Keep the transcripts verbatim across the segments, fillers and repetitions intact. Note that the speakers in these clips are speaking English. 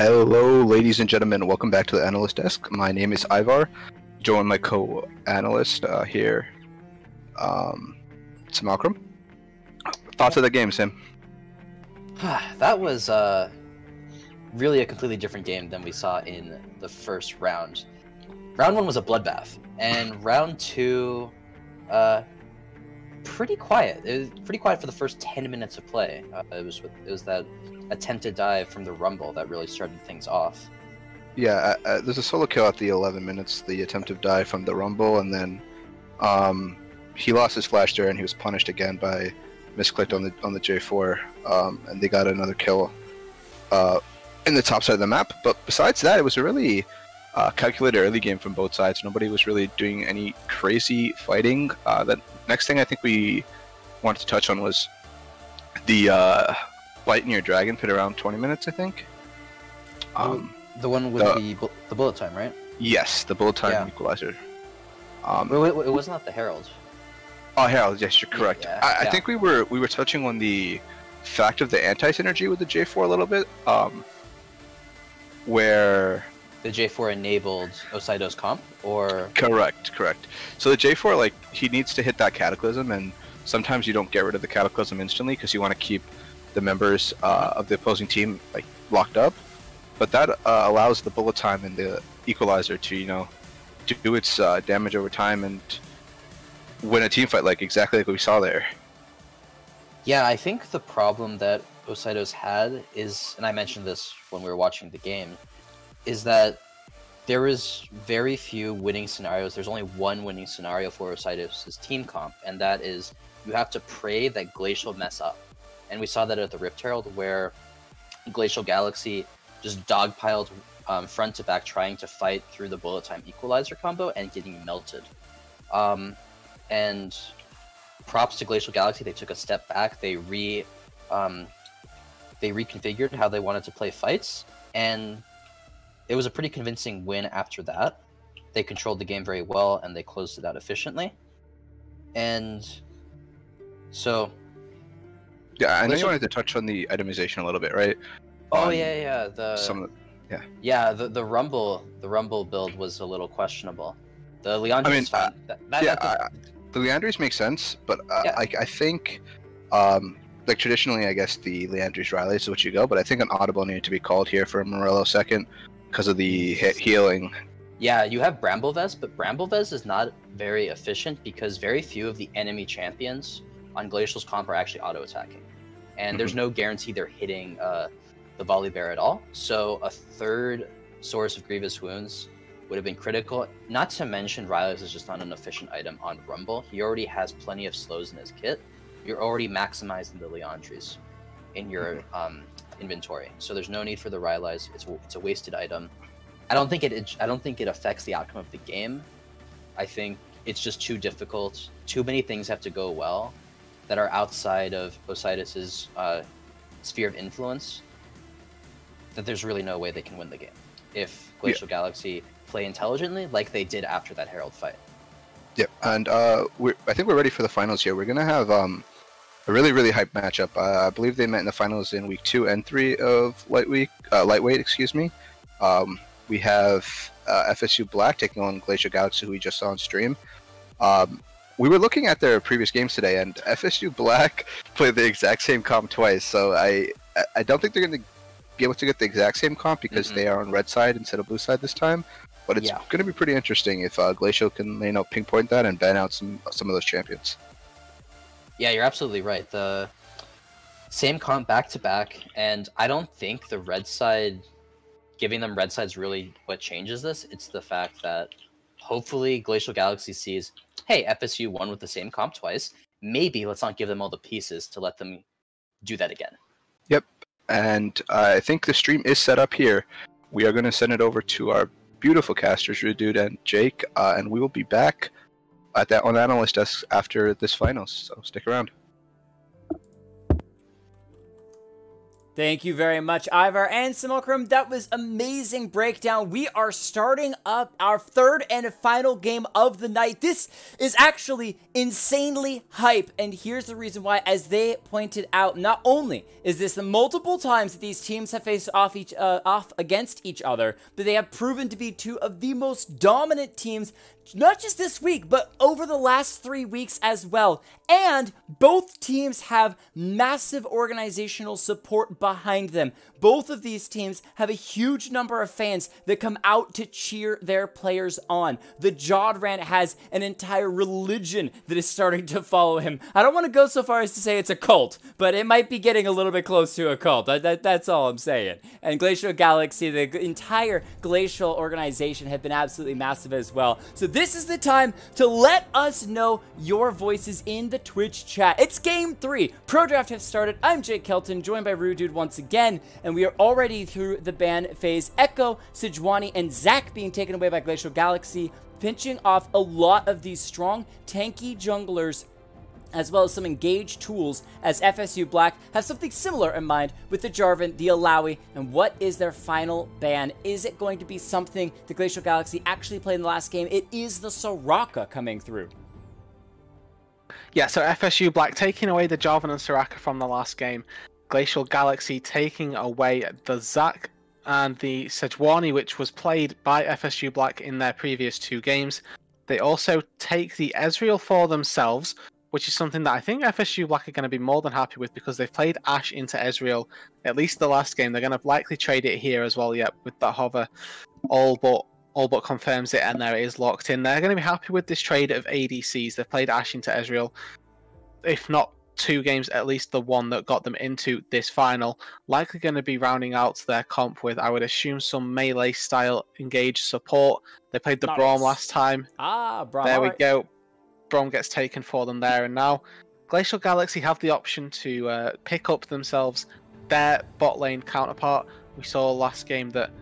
Hello, ladies and gentlemen. Welcome back to the Analyst Desk. My name is Ivar. Join my co-analyst uh, here, um, Simulacrum. Thoughts of the game, Sim? That was uh, really a completely different game than we saw in the first round. Round one was a bloodbath, and round two, uh, pretty quiet. It was pretty quiet for the first ten minutes of play. Uh, it was it was that attempted dive from the Rumble that really started things off. Yeah, uh, uh, there's a solo kill at the eleven minutes, the attempted dive from the Rumble, and then um, he lost his flash there, and he was punished again by misclicked on the on the J four, um, and they got another kill uh, in the top side of the map. But besides that, it was a really uh, calculated early game from both sides. Nobody was really doing any crazy fighting. Uh, the next thing I think we wanted to touch on was the uh, Light Near Dragon pit around twenty minutes, I think. Um, the one with the, the, bu the bullet time, right? Yes, the bullet time yeah. equalizer. Um, wait, wait, wait, it was not the Herald. Oh, Herald, yes, you're correct. Yeah, I, yeah. I think we were we were touching on the fact of the anti-synergy with the J four a little bit, um, where the J four enabled Osaido's comp, or correct, correct. So the J four, like, he needs to hit that Cataclysm, and sometimes you don't get rid of the Cataclysm instantly because you want to keep the members uh, of the opposing team like locked up, but that uh, allows the bullet time and the equalizer to you know to do its uh, damage over time and win a team fight, like exactly like we saw there. Yeah, I think the problem that Osaido's had is, and I mentioned this when we were watching the game, is that there is very few winning scenarios. There's only one winning scenario for Osaido's team comp, and that is you have to pray that Glacial mess up. And we saw that at the Rift Herald, where Glacial Galaxy just dogpiled um, front to back, trying to fight through the bullet time equalizer combo and getting melted. Um, and props to Glacial Galaxy, they took a step back, they re, um, they reconfigured how they wanted to play fights, and it was a pretty convincing win after that. They controlled the game very well, and they closed it out efficiently. And so... yeah, I know you wanted to touch on the itemization a little bit, right? Oh um, yeah, yeah. The some, of the, yeah. Yeah, the the Rumble, the Rumble build was a little questionable. The Leandris, I mean, uh, that, that, yeah, that uh, the Leandris makes sense, but uh, yeah. I I think, um, like traditionally, I guess the Leandris Rileys is what you go, but I think an audible needed to be called here for Morello second because of the hit healing. Yeah, you have Bramblevest, but Bramblevest is not very efficient because very few of the enemy champions on Glacial's comp are actually auto attacking, and there's no guarantee they're hitting uh, the Volley Bear at all. So a third source of Grievous Wounds would have been critical. Not to mention Rylos is just not an efficient item on Rumble. He already has plenty of slows in his kit. You're already maximizing the Leandris in your um, inventory, so there's no need for the Rylos. It's it's a wasted item. I don't think it. I don't think it affects the outcome of the game. I think it's just too difficult. Too many things have to go well that are outside of Osaido's uh, sphere of influence, that there's really no way they can win the game if Glacial yeah. Galaxy play intelligently like they did after that Herald fight. Yep, yeah. and uh, we're, I think we're ready for the finals here. We're going to have um, a really, really hype matchup. Uh, I believe they met in the finals in week two and three of Lightweight, uh, Lightweight, excuse me. Um, we have uh, F S U Black taking on Glacial Galaxy, who we just saw on stream. Um, We were looking at their previous games today, and F S U Black played the exact same comp twice, so I I don't think they're going to be able to get the exact same comp because mm-hmm. they are on red side instead of blue side this time, but it's yeah. going to be pretty interesting if uh, Glacial can, you know, pinpoint that and ban out some some of those champions. Yeah, you're absolutely right. The same comp back-to-back, and I don't think the red side, giving them red side's really what changes this. It's the fact that hopefully Glacial Galaxy sees, hey, F S U won with the same comp twice. Maybe let's not give them all the pieces to let them do that again. Yep. And uh, I think the stream is set up here. We are going to send it over to our beautiful casters, Rudude and Jake, uh, and we will be back at that on Analyst Desk after this finals. So stick around. Thank you very much, Ivar and Simulacrum. That was amazing breakdown. We are starting up our third and final game of the night. This is actually insanely hype, and here's the reason why. As they pointed out, not only is this the multiple times that these teams have faced off each uh, off against each other, but they have proven to be two of the most dominant teams, not just this week, but over the last three weeks as well. And both teams have massive organizational support behind them. Both of these teams have a huge number of fans that come out to cheer their players on. The Jodran has an entire religion that is starting to follow him. I don't want to go so far as to say it's a cult, but it might be getting a little bit close to a cult. That, that, that's all I'm saying. And Glacial Galaxy, the entire Glacial organization, have been absolutely massive as well. So this is the time to let us know your voices in the Twitch chat. It's game three. Pro Draft has started. I'm Jake Kelton, joined by RuDude once again. And we are already through the ban phase. Echo, Sejuani, and Zac being taken away by Glacial Galaxy, pinching off a lot of these strong, tanky junglers, as well as some engaged tools, as F S U Black have something similar in mind with the Jarvan, the Alawi, and what is their final ban? Is it going to be something the Glacial Galaxy actually played in the last game? It is the Soraka coming through. Yeah, so F S U Black taking away the Jarvan and Soraka from the last game. Glacial Galaxy taking away the Zac and the Sejuani, which was played by F S U Black in their previous two games. They also take the Ezreal for themselves, which is something that I think F S U Black are going to be more than happy with, because they've played Ashe into Ezreal at least the last game. They're going to likely trade it here as well. Yep, with that hover, all but all but confirms it, and there it is, locked in. They're going to be happy with this trade of A D Cs. They've played Ashe into Ezreal, if not two games, at least the one that got them into this final. Likely going to be rounding out their comp with, I would assume, some melee style engaged support. They played the nice Braum last time. Ah, Braum. There we go. Braum gets taken for them there, and now Glacial Galaxy have the option to uh, pick up themselves their bot lane counterpart. We saw last game that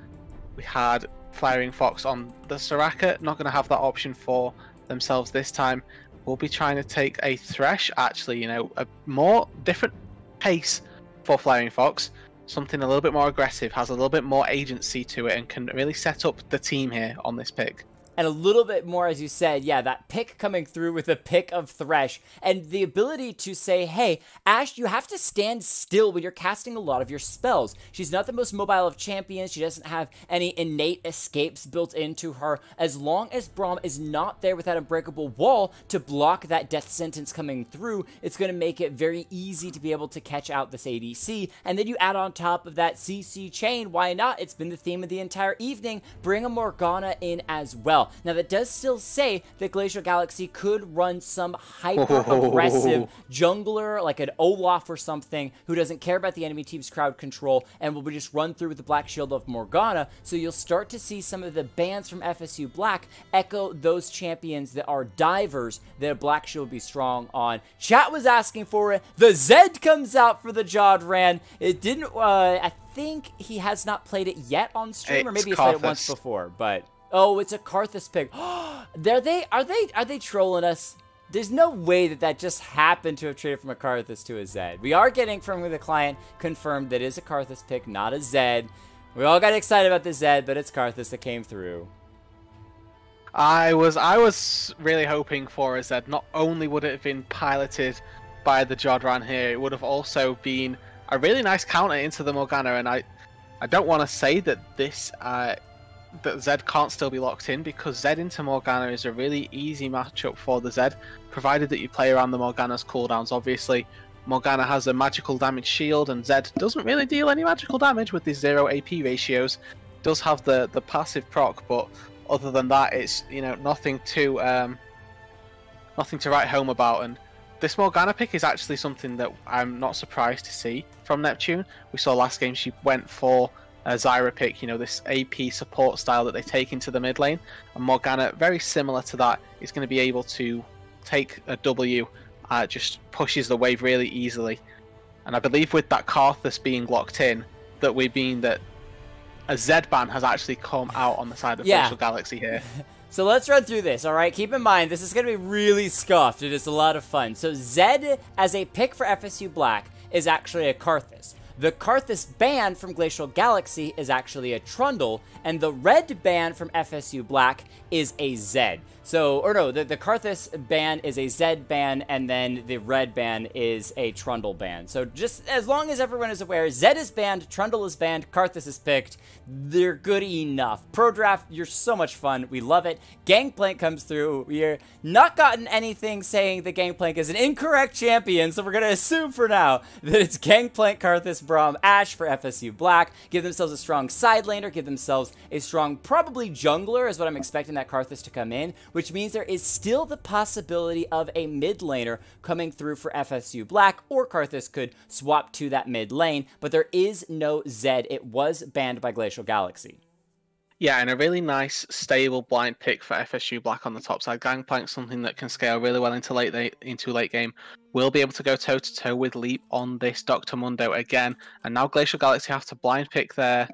we had Firing Fox on the Soraka. Not going to have that option for themselves this time. We'll be trying to take a Thresh, actually, you know, a more different pace for Flaring Fox. Something a little bit more aggressive, has a little bit more agency to it, and can really set up the team here on this pick. And a little bit more, as you said, yeah, that pick coming through with the pick of Thresh, and the ability to say, hey, Ashe, you have to stand still when you're casting a lot of your spells. She's not the most mobile of champions. She doesn't have any innate escapes built into her. As long as Braum is not there with that unbreakable wall to block that death sentence coming through, it's going to make it very easy to be able to catch out this A D C. And then you add on top of that C C chain. Why not? It's been the theme of the entire evening. Bring a Morgana in as well. Now, that does still say that Glacial Galaxy could run some hyper-aggressive jungler, like an Olaf or something, who doesn't care about the enemy team's crowd control, and will just run through with the Black Shield of Morgana. So you'll start to see some of the bans from F S U Black echo those champions that are divers that a Black Shield will be strong on. Chat was asking for it. The Zed comes out for the Jodran. It didn't, uh, I think he has not played it yet on stream, it's or maybe he's played it once before, but... Oh, it's a Karthus pick. There they are. They are they trolling us? There's no way that that just happened to have traded from a Karthus to a Zed. We are getting from the client confirmed that it is a Karthus pick, not a Zed. We all got excited about the Zed, but it's Karthus that came through. I was I was really hoping for a Zed. Not only would it have been piloted by the Jodran here, it would have also been a really nice counter into the Morgana. And I I don't want to say that this. Uh, that Zed can't still be locked in, because Zed into Morgana is a really easy matchup for the Zed, provided that you play around the Morgana's cooldowns. Obviously, Morgana has a magical damage shield, and Zed doesn't really deal any magical damage with these zero A P ratios. Does have the the passive proc, but other than that, it's, you know, nothing to um, nothing to write home about. And this Morgana pick is actually something that I'm not surprised to see from Neptune. We saw last game she went for Uh, Zyra pick, you know, this A P support style that they take into the mid lane, and Morgana, very similar to that, is going to be able to take a W, uh, just pushes the wave really easily. And I believe with that Karthus being locked in, that we mean that a Zed ban has actually come out on the side of yeah. Glacial Galaxy here. So let's run through this, all right? Keep in mind, this is going to be really scuffed. It is a lot of fun. So Zed, as a pick for F S U Black, is actually a Karthus. The Karthus band from Glacial Galaxy is actually a Trundle, and the red band from F S U Black is a Zed. So, or no, the, the Karthus band is a Zed band, and then the red band is a Trundle band. So just as long as everyone is aware, Zed is banned, Trundle is banned, Karthus is picked, they're good enough. Pro Draft, you're so much fun. We love it. Gangplank comes through. We're not gotten anything saying the Gangplank is an incorrect champion, so we're going to assume for now that it's Gangplank, Karthus, Braum, Ash for F S U Black. Give themselves a strong side laner, give themselves a strong probably jungler is what I'm expecting that Karthus to come in, which means there is still the possibility of a mid laner coming through for F S U Black, or Karthus could swap to that mid lane, but there is no Zed. It was banned by Glacial Galaxy. Yeah, and a really nice, stable blind pick for F S U Black on the top side. Gangplank's something that can scale really well into late, late into late game. Will be able to go toe-to-toe with Leap on this Doctor Mundo again. And now Glacial Galaxy have to blind pick their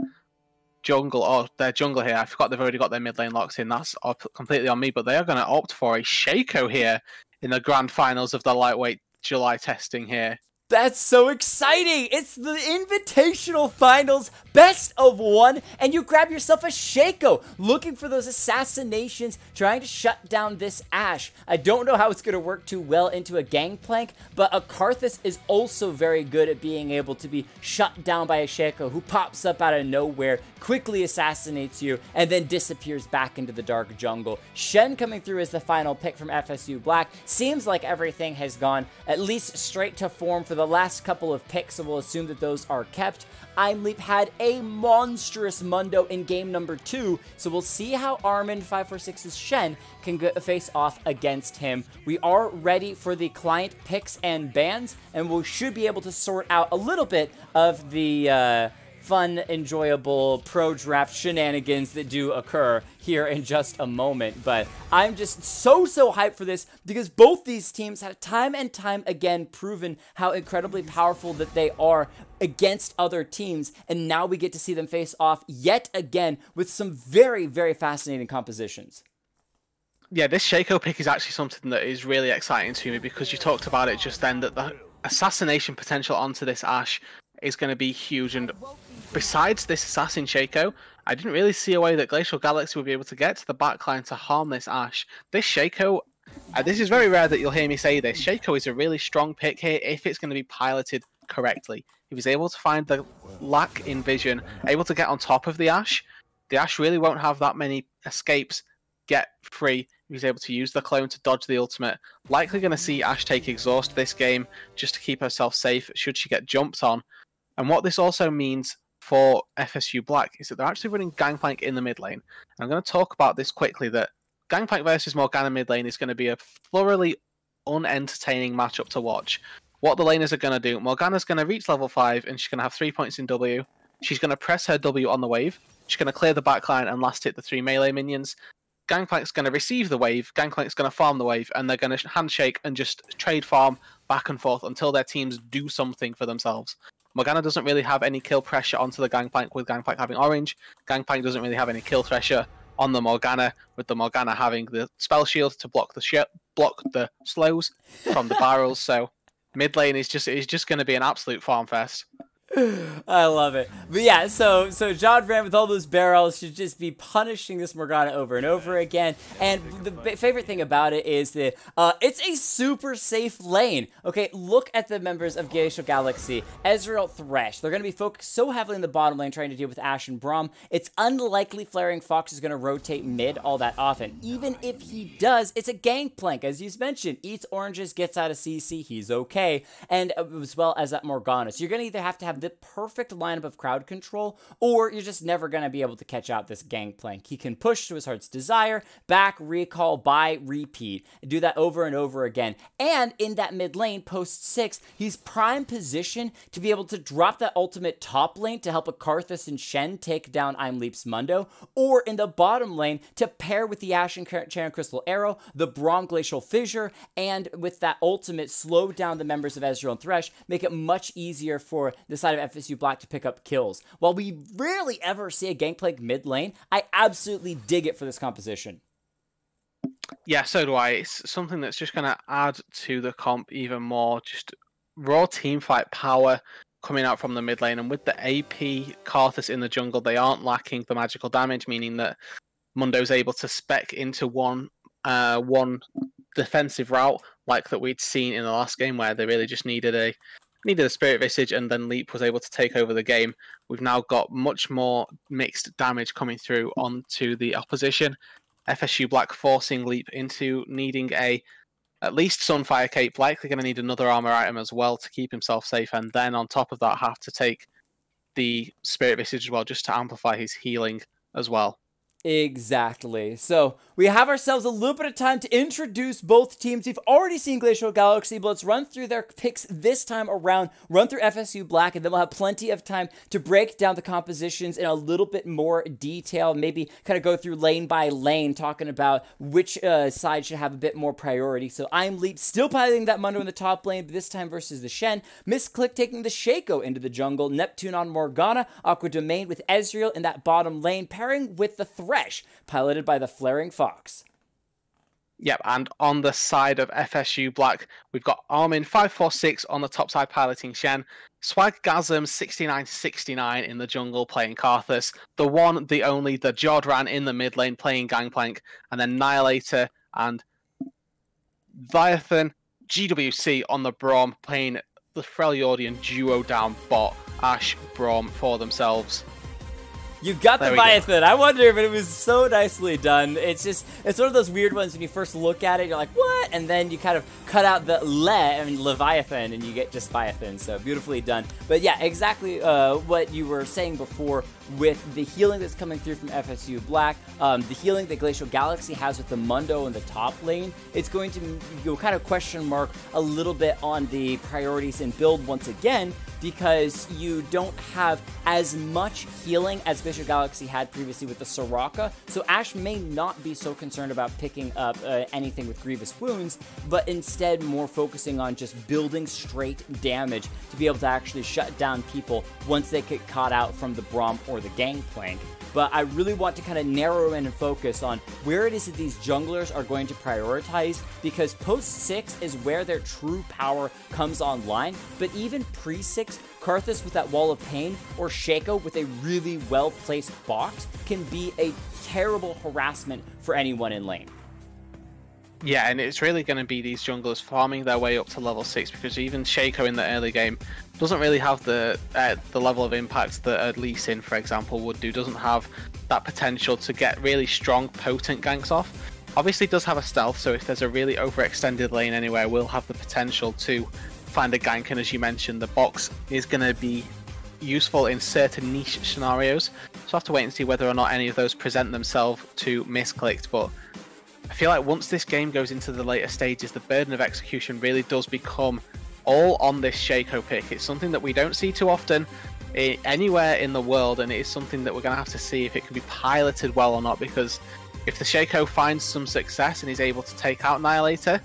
jungle, or their jungle here. I forgot they've already got their mid lane locked in. That's completely on me, but they are going to opt for a Shaco here in the grand finals of the lightweight July testing here. That's so exciting! It's the Invitational Finals best of one, and you grab yourself a Shaco, looking for those assassinations, trying to shut down this Ash. I don't know how it's going to work too well into a Gangplank, but a Karthus is also very good at being able to be shut down by a Shaco, who pops up out of nowhere, quickly assassinates you, and then disappears back into the dark jungle. Shen coming through as the final pick from F S U Black. Seems like everything has gone at least straight to form for the The last couple of picks, so we'll assume that those are kept. IMLEAP had a monstrous Mundo in game number two, so we'll see how Armin five four six's Shen can go face off against him. We are ready for the client picks and bans, and we should be able to sort out a little bit of the uh, fun, enjoyable pro draft shenanigans that do occur here in just a moment. But I'm just so, so hyped for this, because both these teams have time and time again proven how incredibly powerful that they are against other teams. And now we get to see them face off yet again with some very, very fascinating compositions. Yeah, this Shaco pick is actually something that is really exciting to me, because you talked about it just then, that the assassination potential onto this Ash is going to be huge. And besides this Assassin Shaco, I didn't really see a way that Glacial Galaxy would be able to get to the backline to harm this Ash. This Shaco, uh, this is very rare that you'll hear me say this, Shaco is a really strong pick here if it's going to be piloted correctly. If he's able to find the lack in vision, able to get on top of the Ash, the Ash really won't have that many escapes, get free. He's able to use the clone to dodge the ultimate. Likely going to see Ash take exhaust this game just to keep herself safe should she get jumped on. And what this also means for F S U Black is that they're actually running Gangplank in the mid lane. And I'm going to talk about this quickly, that Gangplank versus Morgana mid lane is going to be a thoroughly unentertaining matchup to watch. What the laners are going to do, Morgana's going to reach level five and she's going to have three points in W. She's going to press her W on the wave. She's going to clear the backline and last hit the three melee minions. Gangplank's going to receive the wave, Gangplank's going to farm the wave, and they're going to handshake and just trade farm back and forth until their teams do something for themselves. Morgana doesn't really have any kill pressure onto the Gangplank, with Gangplank having orange. Gangplank doesn't really have any kill pressure on the Morgana, with the Morgana having the spell shield to block the sh block the slows from the barrels. So mid lane is just is just going to be an absolute farm fest. I love it. But yeah, so so John Ram with all those barrels should just be punishing this Morgana over and over again. And the favorite thing about it is that uh, it's a super safe lane. Okay, look at the members of Glacial Galaxy. Ezreal, Thresh. They're going to be focused so heavily in the bottom lane trying to deal with Ashe and Braum. It's unlikely Flaring Fox is going to rotate mid all that often. Even if he does, it's a Gangplank, as you mentioned. Eats oranges, gets out of C C, he's okay. And as well as that Morgana. So you're going to either have to have the perfect lineup of crowd control, or you're just never going to be able to catch out this Gangplank. He can push to his heart's desire, back, recall, buy, repeat, do that over and over again. And in that mid lane, post six, he's prime position to be able to drop that ultimate top lane to help a Karthus and Shen take down IMLEAP's Mundo, or in the bottom lane to pair with the Ashen Charon Crystal Arrow, the Braum Glacial Fissure, and with that ultimate slow down the members of Ezreal and Thresh, make it much easier for the side of F S U Black to pick up kills. While we rarely ever see a Gangplank mid lane, I absolutely dig it for this composition. Yeah, so do I. It's something that's just going to add to the comp even more. Just raw teamfight power, coming out from the mid lane, and with the A P Karthus in the jungle, they aren't lacking for magical damage, meaning that Mundo's able to spec into one uh, one defensive route like that we'd seen in the last game, where they really just needed a needed a Spirit Visage, and then Leap was able to take over the game. We've now got much more mixed damage coming through onto the opposition. F S U Black forcing Leap into needing a at least Sunfire Cape, likely going to need another armor item as well to keep himself safe, and then on top of that have to take the Spirit Visage as well, just to amplify his healing as well. Exactly. So we have ourselves a little bit of time to introduce both teams. We've already seen Glacial Galaxy, but let's run through their picks this time around, run through F S U Black, and then we'll have plenty of time to break down the compositions in a little bit more detail, maybe kind of go through lane by lane, talking about which uh, side should have a bit more priority. So I'm Leap, still piloting that Mundo in the top lane, but this time versus the Shen. Misclick taking the Shaco into the jungle, Neptune on Morgana, Aqua Domain with Ezreal in that bottom lane, pairing with the Thresh, piloted by the Flaring Fox. Yep, and on the side of F S U Black, we've got Armin five four six on the top side piloting Shen, Swaggasm sixty-nine sixty-nine in the jungle playing Karthus, the one, the only, the Jodran in the mid lane playing Gangplank, and then Nihilator and Viathan G W C on the Braum playing the Freljordian duo down bot, Ashe Braum for themselves. You got the Viathan. I wonder if it was so nicely done. It's just, it's one of those weird ones when you first look at it, you're like, what? And then you kind of cut out the le and Leviathan and you get just Viathan. So beautifully done. But yeah, exactly uh, what you were saying before with the healing that's coming through from F S U Black, um, the healing that Glacial Galaxy has with the Mundo in the top lane. It's going to, you'll kind of question mark a little bit on the priorities in build once again, because you don't have as much healing as Glacial Galaxy had previously with the Soraka, so Ashe may not be so concerned about picking up uh, anything with Grievous Wounds, but instead more focusing on just building straight damage to be able to actually shut down people once they get caught out from the Braum or the Gangplank. But I really want to kind of narrow in and focus on where it is that these junglers are going to prioritize, because post six is where their true power comes online, but even pre six, Karthus with that Wall of Pain or Shaco with a really well-placed box can be a terrible harassment for anyone in lane. Yeah, and it's really going to be these junglers farming their way up to level six, because even Shaco in the early game doesn't really have the uh, the level of impact that Lee Sin, for example, would do. Doesn't have that potential to get really strong, potent ganks off. Obviously does have a stealth, so if there's a really overextended lane anywhere, we'll have the potential to find a gank, and as you mentioned, the box is going to be useful in certain niche scenarios. So we'll have to wait and see whether or not any of those present themselves to Misclicked, but I feel like once this game goes into the later stages, the burden of execution really does become all on this Shaco pick. It's something that we don't see too often anywhere in the world, and it is something that we're going to have to see if it can be piloted well or not, because if the Shaco finds some success and is able to take out Nihilator,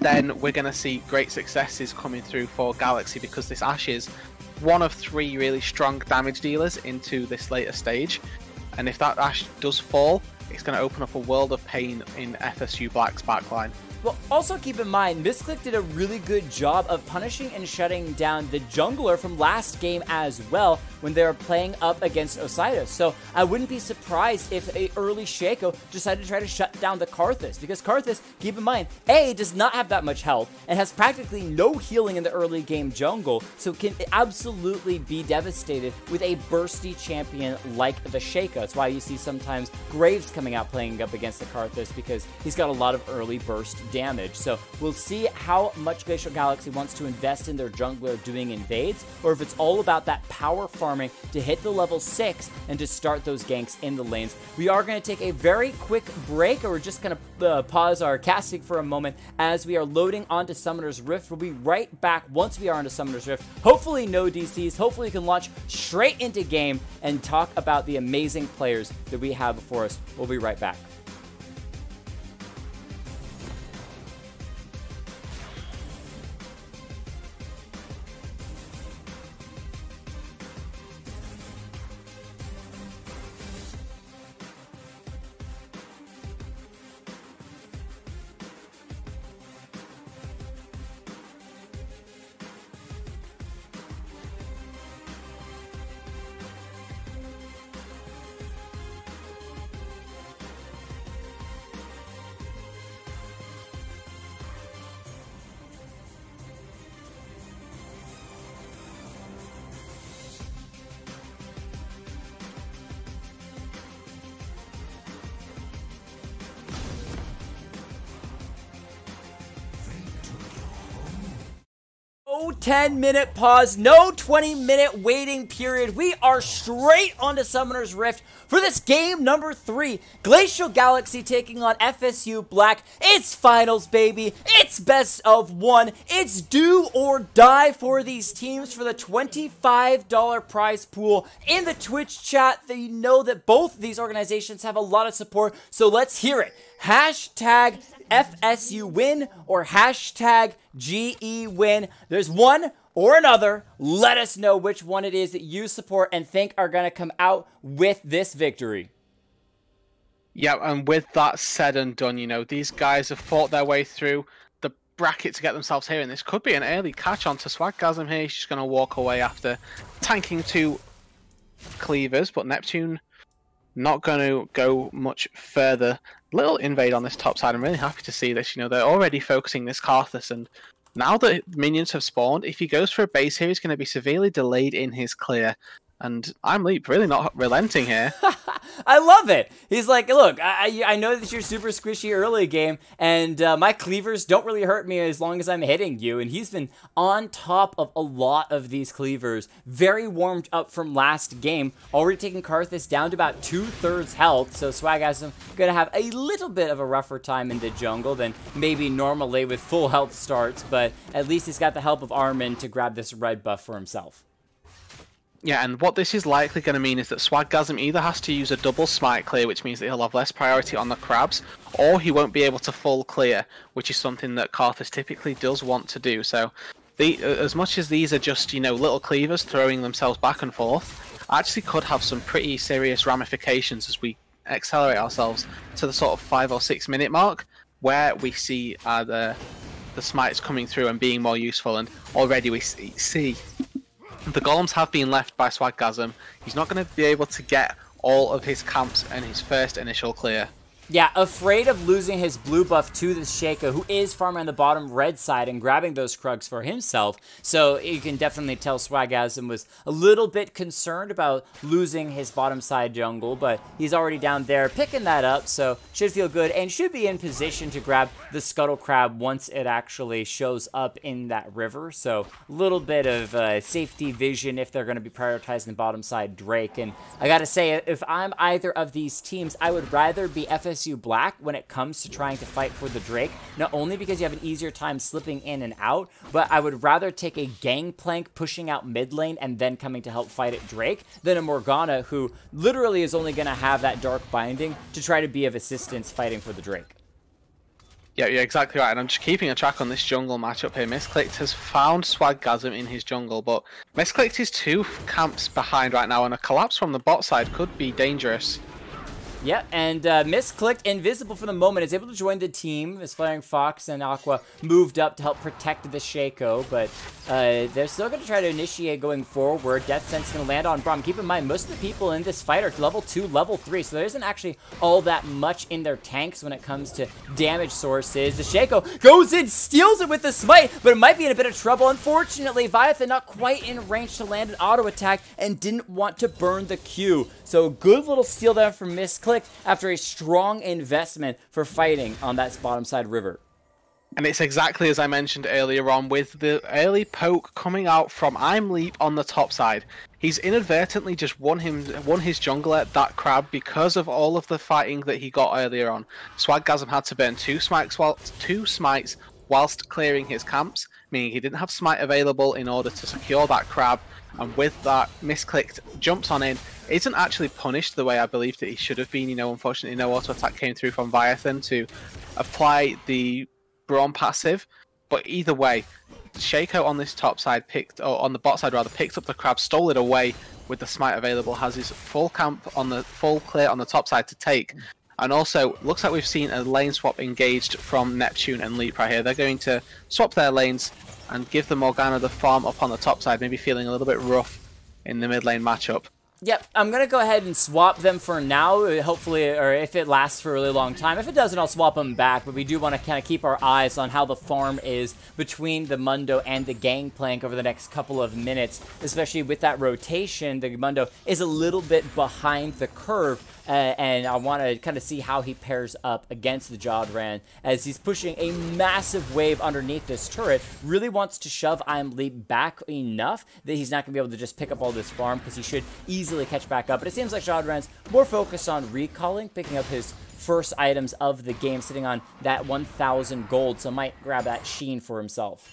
then we're going to see great successes coming through for Galaxy, because this Ashe is one of three really strong damage dealers into this later stage, and if that Ashe does fall, it's going to open up a world of pain in F S U Black's backline. Well, also keep in mind, Misclick did a really good job of punishing and shutting down the jungler from last game as well when they were playing up against Osiris. So I wouldn't be surprised if a early Shaco decided to try to shut down the Karthus, because Karthus, keep in mind, A, does not have that much health and has practically no healing in the early game jungle, so can absolutely be devastated with a bursty champion like the Shaco. That's why you see sometimes Graves coming out playing up against the Karthus, because he's got a lot of early burst damage. So we'll see how much Glacial Galaxy wants to invest in their jungler doing invades, or if it's all about that power farming to hit the level six and to start those ganks in the lanes. We are going to take a very quick break, or we're just going to uh, pause our casting for a moment as we are loading onto Summoner's Rift. We'll be right back once we are onto Summoner's Rift. Hopefully no D Cs. Hopefully we can launch straight into game and talk about the amazing players that we have before us. We'll be right back. ten minute pause, no twenty minute waiting period. We are straight onto Summoner's Rift for this game number three. Glacial Galaxy taking on F S U Black. It's finals, baby. It's best of one. It's do or die for these teams for the twenty-five dollar prize pool. In the Twitch chat, they know that both of these organizations have a lot of support, so let's hear it. Hashtag F S U win or hashtag G E win. There's one or another. Let us know which one it is that you support and think are going to come out with this victory. Yeah, and with that said and done, you know, these guys have fought their way through the bracket to get themselves here, and this could be an early catch on to Swaggasm here. She's going to walk away after tanking two cleavers, but Neptune not going to go much further. Little invade on this top side. I'm really happy to see this. You know, they're already focusing this Karthus, and now that minions have spawned, if he goes for a base here, he's going to be severely delayed in his clear. And I'm Leap really not relenting here. I love it. He's like, look, I I know that you're super squishy early game, and uh, my cleavers don't really hurt me as long as I'm hitting you. And he's been on top of a lot of these cleavers. Very warmed up from last game. Already taking Karthus down to about two-thirds health. So Swaggasm going to have a little bit of a rougher time in the jungle than maybe normally with full health starts. But at least he's got the help of Armin to grab this red buff for himself. Yeah, and what this is likely going to mean is that Swaggasm either has to use a double smite clear, which means that he'll have less priority on the crabs, or he won't be able to full clear, which is something that Karthus typically does want to do. So, the, as much as these are just, you know, little cleavers throwing themselves back and forth, actually could have some pretty serious ramifications as we accelerate ourselves to the sort of five or six minute mark, where we see uh, the, the smites coming through and being more useful, and already we see... see the golems have been left by Swaggasm. He's not going to be able to get all of his camps and his first initial clear. Yeah, afraid of losing his blue buff to the Shaco, who is farming on the bottom red side and grabbing those Krugs for himself. So you can definitely tell Swaggasm was a little bit concerned about losing his bottom side jungle, but he's already down there picking that up, so should feel good and should be in position to grab the Scuttle Crab once it actually shows up in that river. So a little bit of uh, safety vision if they're going to be prioritizing the bottom side Drake. And I got to say, if I'm either of these teams, I would rather be F S U Black when it comes to trying to fight for the Drake, not only because you have an easier time slipping in and out, but I would rather take a Gangplank pushing out mid lane and then coming to help fight at Drake than a Morgana who literally is only going to have that Dark Binding to try to be of assistance fighting for the Drake. Yeah, you're exactly right, and I'm just keeping a track on this jungle matchup here. Misclicked has found Swaggasm in his jungle, but Misclicked is two camps behind right now, and a collapse from the bot side could be dangerous. Yep, and uh, Misclicked, invisible for the moment, is able to join the team as Flaring Fox and Aqua moved up to help protect the Shaco, but uh, they're still going to try to initiate going forward. Death Sense is going to land on Braum. Keep in mind, most of the people in this fight are level two, level three, so there isn't actually all that much in their tanks when it comes to damage sources. The Shaco goes in, steals it with the smite, but it might be in a bit of trouble. Unfortunately, Viathan not quite in range to land an auto attack and didn't want to burn the Q, so good little steal there from Misclicked after a strong investment for fighting on that bottom side river. And it's exactly as I mentioned earlier on, with the early poke coming out from I'm Leap on the top side. He's inadvertently just won him won his jungle at that crab because of all of the fighting that he got earlier on. Swaggasm had to burn two smites whilst two smites whilst clearing his camps, meaning he didn't have smite available in order to secure that crab. And with that, Misclicked jumps on in, isn't actually punished the way I believe that he should have been. You know, unfortunately, no auto attack came through from Viathan to apply the Braum passive. But either way, Shaco on this top side picked, or on the bot side rather, picked up the crab, stole it away with the smite available, has his full camp on the full clear on the top side to take. And also, looks like we've seen a lane swap engaged from Neptune and Leap right here. They're going to swap their lanes and give the Morgana the farm up on the top side, maybe feeling a little bit rough in the mid lane matchup. Yep, I'm going to go ahead and swap them for now, hopefully, or if it lasts for a really long time. If it doesn't, I'll swap them back, but we do want to kind of keep our eyes on how the farm is between the Mundo and the Gangplank over the next couple of minutes, especially with that rotation. The Mundo is a little bit behind the curve, uh, and I want to kind of see how he pairs up against the Jodran as he's pushing a massive wave underneath this turret. Really wants to shove I'm Leap back enough that he's not going to be able to just pick up all this farm, because he should easily catch back up. But it seems like Jodran's more focused on recalling, picking up his first items of the game, sitting on that one thousand gold, so might grab that Sheen for himself.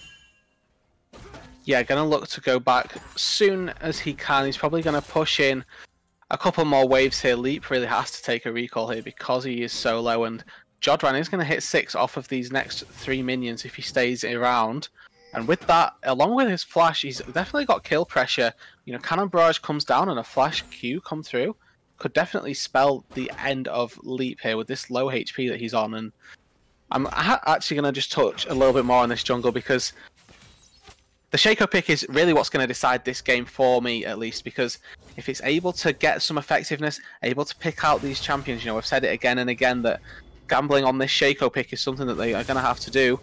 Yeah, going to look to go back soon as he can. He's probably going to push in a couple more waves here. Leap really has to take a recall here because he is so low, and Jodran is going to hit six off of these next three minions if he stays around. And with that, along with his flash, he's definitely got kill pressure. You know, Cannon Barrage comes down and a flash Q come through. Could definitely spell the end of Leap here with this low H P that he's on. And I'm actually going to just touch a little bit more on this jungle, because the Shaco pick is really what's going to decide this game for me, at least. Because if it's able to get some effectiveness, able to pick out these champions, you know, I've said it again and again that gambling on this Shaco pick is something that they are going to have to do,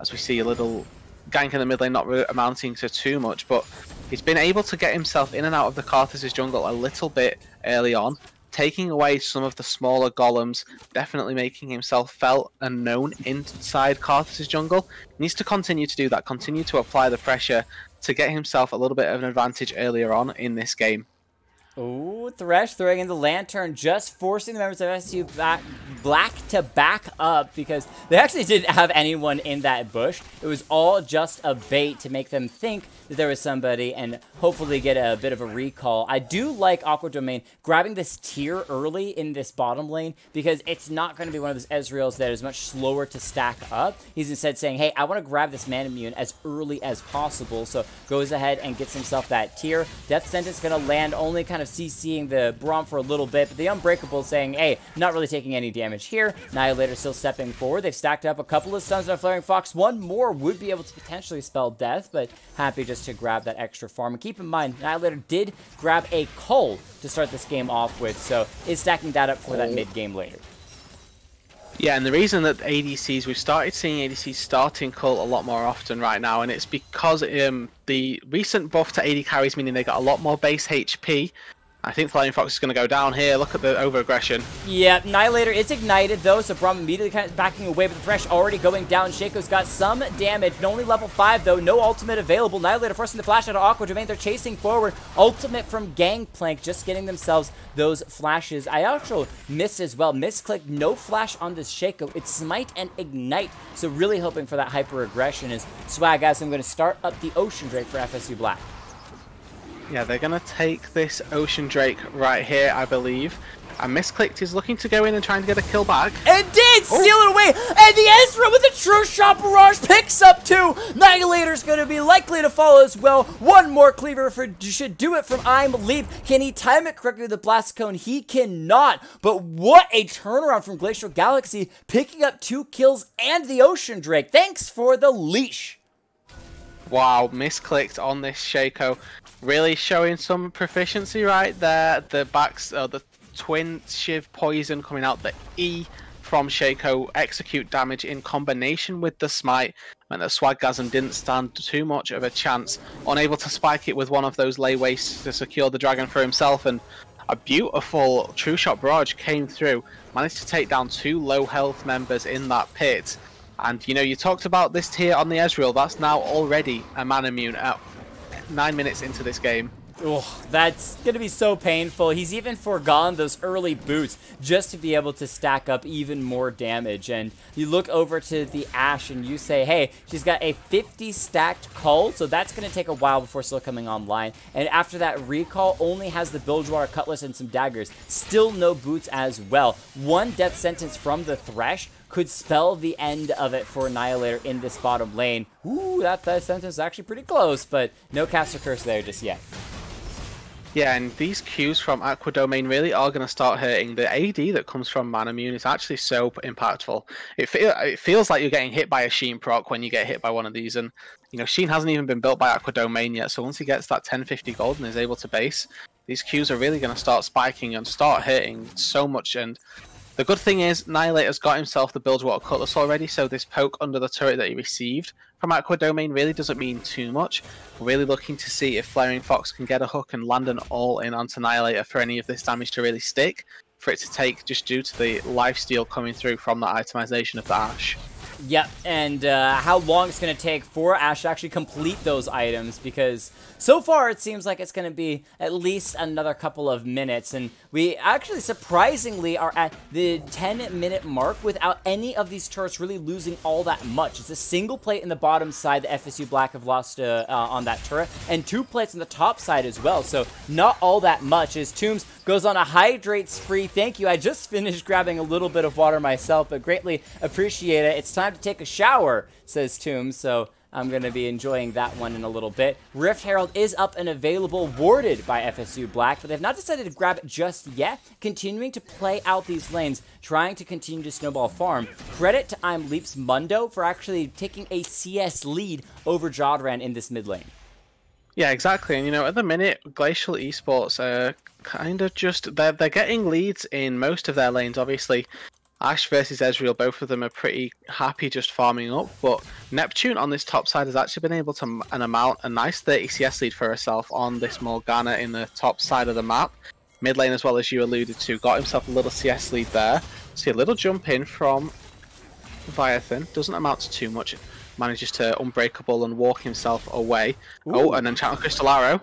as we see a little gank in the mid lane not really amounting to too much, but he's been able to get himself in and out of the Karthus' jungle a little bit early on, taking away some of the smaller golems, definitely making himself felt and known inside Karthus' jungle. He needs to continue to do that, continue to apply the pressure to get himself a little bit of an advantage earlier on in this game. Ooh, Thresh throwing in the Lantern, just forcing the members of S U back, Black to back up, because they actually didn't have anyone in that bush. It was all just a bait to make them think that there was somebody and hopefully get a bit of a recall. I do like Aqua Domain grabbing this tier early in this bottom lane, because it's not going to be one of those Ezreals that is much slower to stack up. He's instead saying, hey, I want to grab this Man Immune as early as possible, so goes ahead and gets himself that tier. Death Sentence going to land only kind of CCing the Braum for a little bit, but the Unbreakable saying, hey, not really taking any damage here. Annihilator still stepping forward. They've stacked up a couple of stuns on Flaring Fox. One more would be able to potentially spell death, but happy just to grab that extra farm. And keep in mind, Annihilator did grab a Cull to start this game off with, so is stacking that up for that mid-game later. Yeah, and the reason that A D Cs, we've started seeing A D Cs starting Cull a lot more often right now, and it's because um, the recent buff to A D carries, meaning they got a lot more base H P. I think Flying Fox is going to go down here. Look at the over-aggression. Yeah, Annihilator is ignited, though, so Braum immediately kind of backing away, but the Thresh already going down. Shaco's got some damage. Only level five, though. No ultimate available. Annihilator forcing the flash out of Aqua Domain. They're chasing forward. Ultimate from Gangplank, just getting themselves those flashes. I also missed as well. Misclick, no flash on this Shaco. It's Smite and Ignite, so really hoping for that hyper-aggression is Swag. Guys, I'm going to start up the Ocean Drake for F S U Black. Yeah, they're going to take this Ocean Drake right here, I believe. And Misclicked is looking to go in and trying to get a kill back. And did! Steal it away! And the Ezra with a True Shot Barrage picks up two! Annihilator's going to be likely to follow as well. One more Cleaver for, should do it from I'm Leap. Can he time it correctly with the Blast Cone? He cannot. But what a turnaround from Glacial Galaxy, picking up two kills and the Ocean Drake. Thanks for the leash. Wow, Misclicked on this Shaco. Really showing some proficiency right there. The backs, uh, the twin Shiv Poison coming out. The E from Shaco, execute damage in combination with the Smite, meant that Swaggasm didn't stand too much of a chance. Unable to spike it with one of those Lay Wastes to secure the dragon for himself, and a beautiful True Shot Barrage came through. Managed to take down two low health members in that pit. And, you know, you talked about this tier on the Ezreal. That's now already a Man Immune out nine minutes into this game. Oh, that's going to be so painful. He's even forgone those early boots just to be able to stack up even more damage. And you look over to the Ashe and you say, hey, she's got a fifty stacked Cull, so that's going to take a while before still coming online. And after that recall, only has the Bilgewater Cutlass and some daggers. Still no boots as well. One Death Sentence from the Thresh could spell the end of it for Annihilator in this bottom lane. Ooh, that, that sentence is actually pretty close, but no Caster Curse there just yet. Yeah, and these Qs from Aqua Domain really are going to start hurting. The A D that comes from Mana Moon is actually so impactful. It, feel, it feels like you're getting hit by a Sheen proc when you get hit by one of these. And, you know, Sheen hasn't even been built by Aqua Domain yet. So once he gets that ten fifty gold and is able to base, these Qs are really going to start spiking and start hurting so much. And the good thing is, Nihilate has got himself the Bilgewater Cutlass already, so this poke under the turret that he received from Aqua Domain really doesn't mean too much. We're really looking to see if Flaring Fox can get a hook and land an all-in onto Annihilator for any of this damage to really stick, for it to take just due to the lifesteal coming through from the itemization of the Ashe. Yep, and uh, how long it's going to take for Ashe to actually complete those items, because so far it seems like it's going to be at least another couple of minutes, and we actually surprisingly are at the ten minute mark without any of these turrets really losing all that much. It's a single plate in the bottom side the F S U Black have lost uh, uh, on that turret, and two plates on the top side as well, so not all that much, as Toombs goes on a hydrate spree. Thank you, I just finished grabbing a little bit of water myself, but greatly appreciate it. It's time to take a shower, says Toombs, so I'm going to be enjoying that one in a little bit. Rift Herald is up and available, warded by F S U Black, but they've not decided to grab it just yet, continuing to play out these lanes, trying to continue to snowball farm. Credit to I'm Leaps Mundo for actually taking a C S lead over Jodran in this mid lane. Yeah, exactly. And, you know, at the minute, Glacial Esports are kind of just, they're, they're getting leads in most of their lanes, obviously. Ashe versus Ezreal, both of them are pretty happy just farming up, but Neptune on this top side has actually been able to an amount a nice thirty C S lead for herself on this Morgana in the top side of the map. Mid lane, as well as you alluded to, got himself a little C S lead there. See a little jump in from Viathan, doesn't amount to too much, manages to unbreakable and walk himself away. Ooh. Oh, and then Enchanted Crystal Arrow.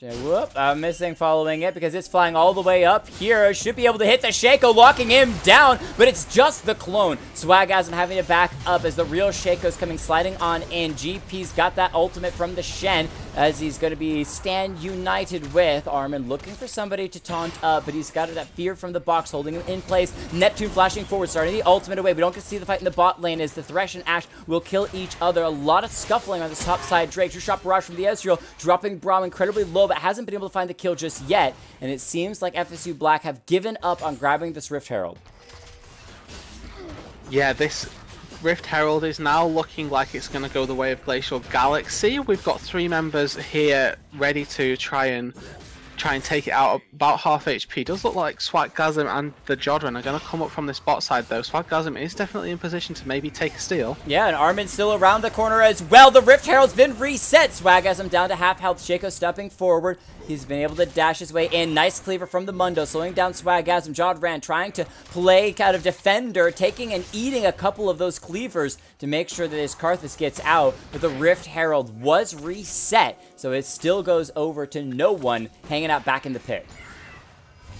Whoop, I'm missing following it because it's flying all the way up here. Should be able to hit the Shaco, locking him down, but it's just the clone. Swaggasm having to back up as the real Shaco's coming sliding on in. G P's got that ultimate from the Shen as he's going to be stand united with Armin, looking for somebody to taunt up, but he's got that fear from the box holding him in place. Neptune flashing forward, starting the ultimate away. We don't get to see the fight in the bot lane as the Thresh and Ashe will kill each other. A lot of scuffling on this top side. Drake, two shot barrage from the Ezreal, dropping Braum incredibly low, but hasn't been able to find the kill just yet, and it seems like F S U Black have given up on grabbing this Rift Herald. Yeah, this Rift Herald is now looking like it's going to go the way of Glacial Galaxy. We've got three members here ready to try and try and take it out. About half H P. Does look like Swaggasm and the Jodran are going to come up from this bot side, though. Swaggasm is definitely in position to maybe take a steal. Yeah, and Armin's still around the corner as well. The Rift Herald's been reset. Swaggasm down to half health. Shaco stepping forward. He's been able to dash his way in. Nice cleaver from the Mundo, slowing down Swaggasm. Jodran trying to play kind of defender, taking and eating a couple of those cleavers to make sure that his Karthus gets out, but the Rift Herald was reset, so it still goes over to no one, hanging out back in the pit.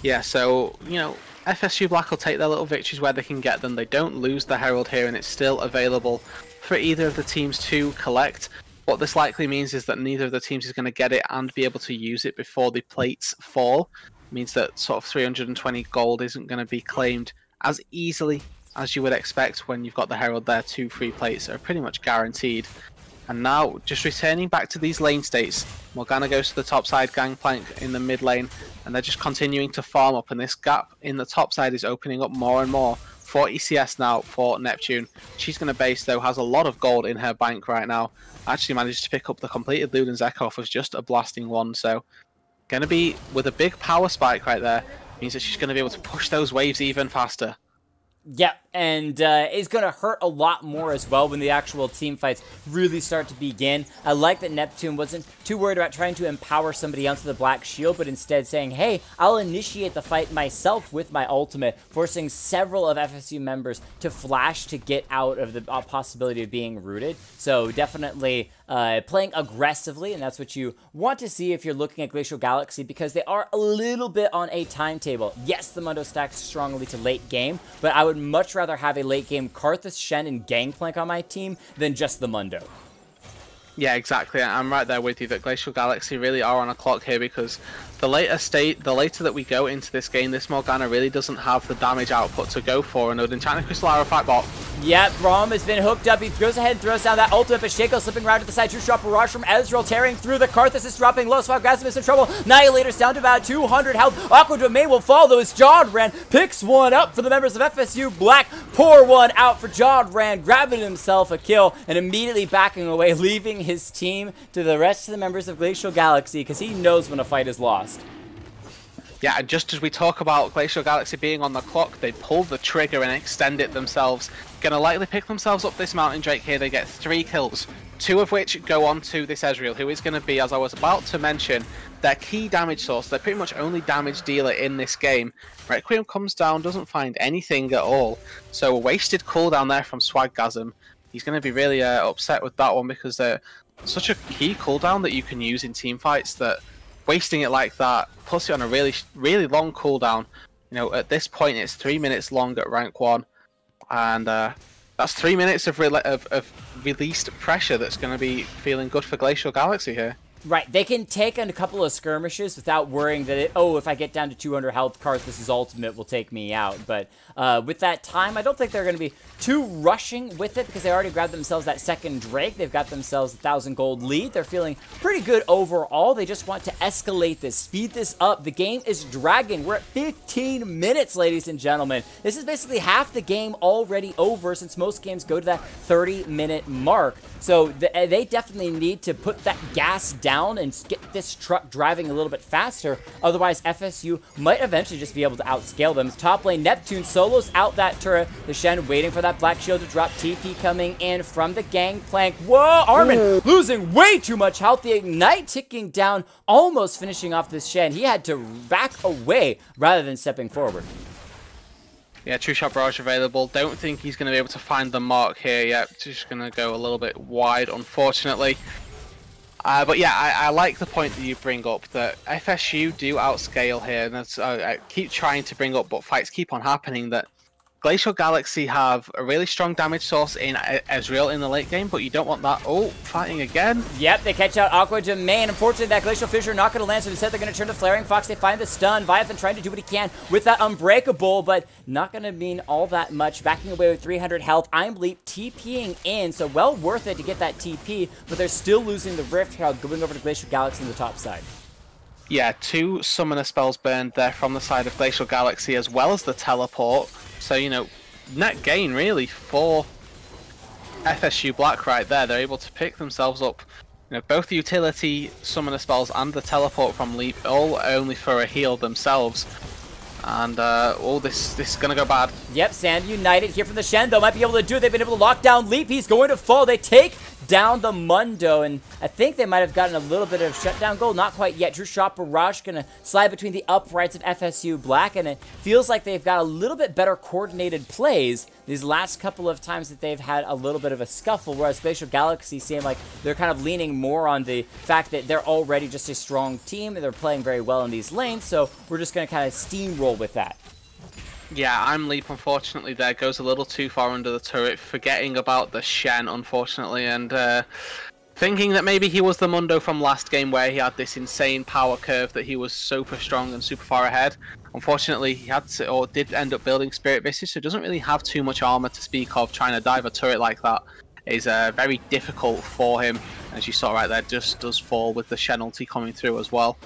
Yeah, so, you know, F S U Black will take their little victories where they can get them. They don't lose the Herald here, and it's still available for either of the teams to collect. What this likely means is that neither of the teams is going to get it and be able to use it before the plates fall. It means that sort of three hundred twenty gold isn't going to be claimed as easily as you would expect when you've got the Herald there. Two free plates are pretty much guaranteed. And now, just returning back to these lane states, Morgana goes to the top side, Gangplank in the mid lane, and they're just continuing to farm up, and this gap in the top side is opening up more and more. forty C S now for Neptune. She's going to base, though, has a lot of gold in her bank right now. Actually managed to pick up the completed Luden's Echo off as just a blasting one, so going to be, with a big power spike right there, means that she's going to be able to push those waves even faster. Yep, and uh, it's going to hurt a lot more as well when the actual team fights really start to begin. I like that Neptune wasn't too worried about trying to empower somebody else with the Black Shield, but instead saying, hey, I'll initiate the fight myself with my ultimate, forcing several of F S U members to flash to get out of the possibility of being rooted. So definitely uh, playing aggressively, and that's what you want to see if you're looking at Glacial Galaxy, because they are a little bit on a timetable. Yes, the Mundo stacks strongly to late game, but I would much rather have a late game Karthus, Shen, and Gangplank on my team than just the Mundo. Yeah, exactly. I'm right there with you that Glacial Galaxy really are on a clock here, because the later state, the later that we go into this game, this Morgana really doesn't have the damage output to go for, and Enchanted Crystal Arrow Fight Bot Yep, Braum has been hooked up. He goes ahead and throws down that ultimate, but Shaco slipping around to the side. Juice drop barrage from Ezreal, tearing through the Karthus is dropping low. Swap Gasm is in trouble. Annihilator's down to about two hundred health. Aqua Domain will fall though as Jodran picks one up for the members of F S U Black. Pour one out for Jodran, grabbing himself a kill and immediately backing away, leaving his team to the rest of the members of Glacial Galaxy because he knows when a fight is lost. Yeah, and just as we talk about Glacial Galaxy being on the clock, they pull the trigger and extend it themselves. Gonna likely pick themselves up this Mountain Drake here. They get three kills, two of which go on to this Ezreal, who is gonna be, as I was about to mention, their key damage source. They're pretty much only damage dealer in this game. Requiem comes down, doesn't find anything at all. So a wasted cooldown there from Swaggasm. He's gonna be really uh, upset with that one because they're such a key cooldown that you can use in teamfights that wasting it like that, plus it on a really, really long cooldown. You know, at this point, it's three minutes long at rank one, and uh, that's three minutes of, re of, of released pressure that's going to be feeling good for Glacial Galaxy here. Right, they can take on a couple of skirmishes without worrying that, it, oh, if I get down to two hundred health, Karthus's ultimate will take me out. But uh, with that time, I don't think they're going to be too rushing with it because they already grabbed themselves that second Drake. They've got themselves a one thousand gold lead. They're feeling pretty good overall. They just want to escalate this, speed this up. The game is dragging. We're at fifteen minutes, ladies and gentlemen. This is basically half the game already over since most games go to that thirty minute mark. So th they definitely need to put that gas down. Down and get this truck driving a little bit faster. Otherwise, F S U might eventually just be able to outscale them. Top lane, Neptune solos out that turret. The Shen waiting for that Black Shield to drop. T P coming in from the Gangplank. Whoa, Armin Ooh. losing way too much health. The Ignite ticking down, almost finishing off this Shen. He had to back away rather than stepping forward. Yeah, True Shot Barrage available. Don't think he's going to be able to find the mark here yet. Just going to go a little bit wide, unfortunately. Uh, but yeah, I, I like the point that you bring up, that F S U do outscale here, and that's, I, I keep trying to bring up, but fights keep on happening, that Glacial Galaxy have a really strong damage source in Ezreal in the late game, but you don't want that. Oh, fighting again. Yep, they catch out Aqua Domain. Unfortunately, that Glacial Fissure not going to land, so instead they're going to turn to Flaring Fox. They find the stun. Viathan trying to do what he can with that Unbreakable, but not going to mean all that much. Backing away with three hundred health. Imleep TPing in, so well worth it to get that T P, but they're still losing the Rift Herald, going over to Glacial Galaxy on the top side. Yeah, two Summoner spells burned there from the side of Glacial Galaxy, as well as the Teleport. So, you know, net gain really for F S U Black right there. They're able to pick themselves up, you know, both the utility summoner spells and the teleport from Leap, all only for a heal themselves. And uh, oh, this this is gonna go bad. Yep, Sand United here from the Shen though might be able to do it. They've been able to lock down Leap. He's going to fall. They take down the Mundo, and I think they might have gotten a little bit of shutdown goal. Not quite yet. True Shot Barrage gonna slide between the uprights of F S U Black, and it feels like they've got a little bit better coordinated plays these last couple of times that they've had a little bit of a scuffle, whereas Glacial Galaxy seem like they're kind of leaning more on the fact that they're already just a strong team and they're playing very well in these lanes, so we're just gonna kind of steamroll with that. Yeah, Imleep, unfortunately, there goes a little too far under the turret, forgetting about the Shen, unfortunately, and uh, thinking that maybe he was the Mundo from last game where he had this insane power curve that he was super strong and super far ahead. Unfortunately, he had to, or did end up building Spirit Visage, so doesn't really have too much armor to speak of. Trying to dive a turret like that is uh, very difficult for him. As you saw right there, just does fall with the Shen ulti coming through as well.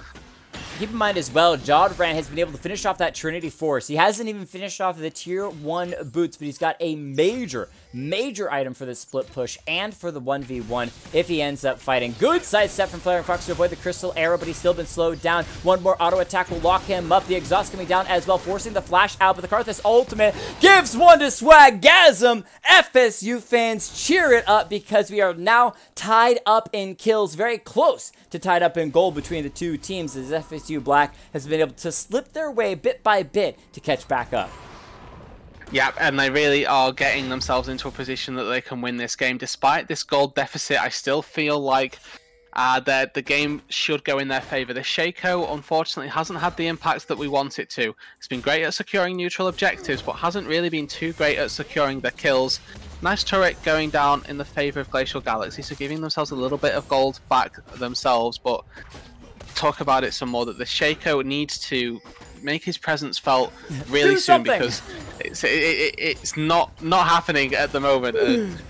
Keep in mind as well, Jodran has been able to finish off that Trinity Force. He hasn't even finished off the tier one boots, but he's got a major, major item for the split push and for the one v one if he ends up fighting. Good sidestep from Flaring Fox to avoid the Crystal Arrow, but he's still been slowed down. One more auto attack will lock him up. The Exhaust coming down as well, forcing the flash out, but the Karthus ultimate gives one to Swaggasm. F S U fans cheer it up because we are now tied up in kills, very close to tied up in goal between the two teams as F S U Black has been able to slip their way bit by bit to catch back up. Yep, and they really are getting themselves into a position that they can win this game. Despite this gold deficit, I still feel like uh, that the game should go in their favor. The Shaco, unfortunately, hasn't had the impact that we want it to. It's been great at securing neutral objectives, but hasn't really been too great at securing the kills. Nice turret going down in the favor of Glacial Galaxy, so giving themselves a little bit of gold back themselves, but talk about it some more, that the Shaco needs to make his presence felt really soon, because it's it, it, it's not not happening at the moment. And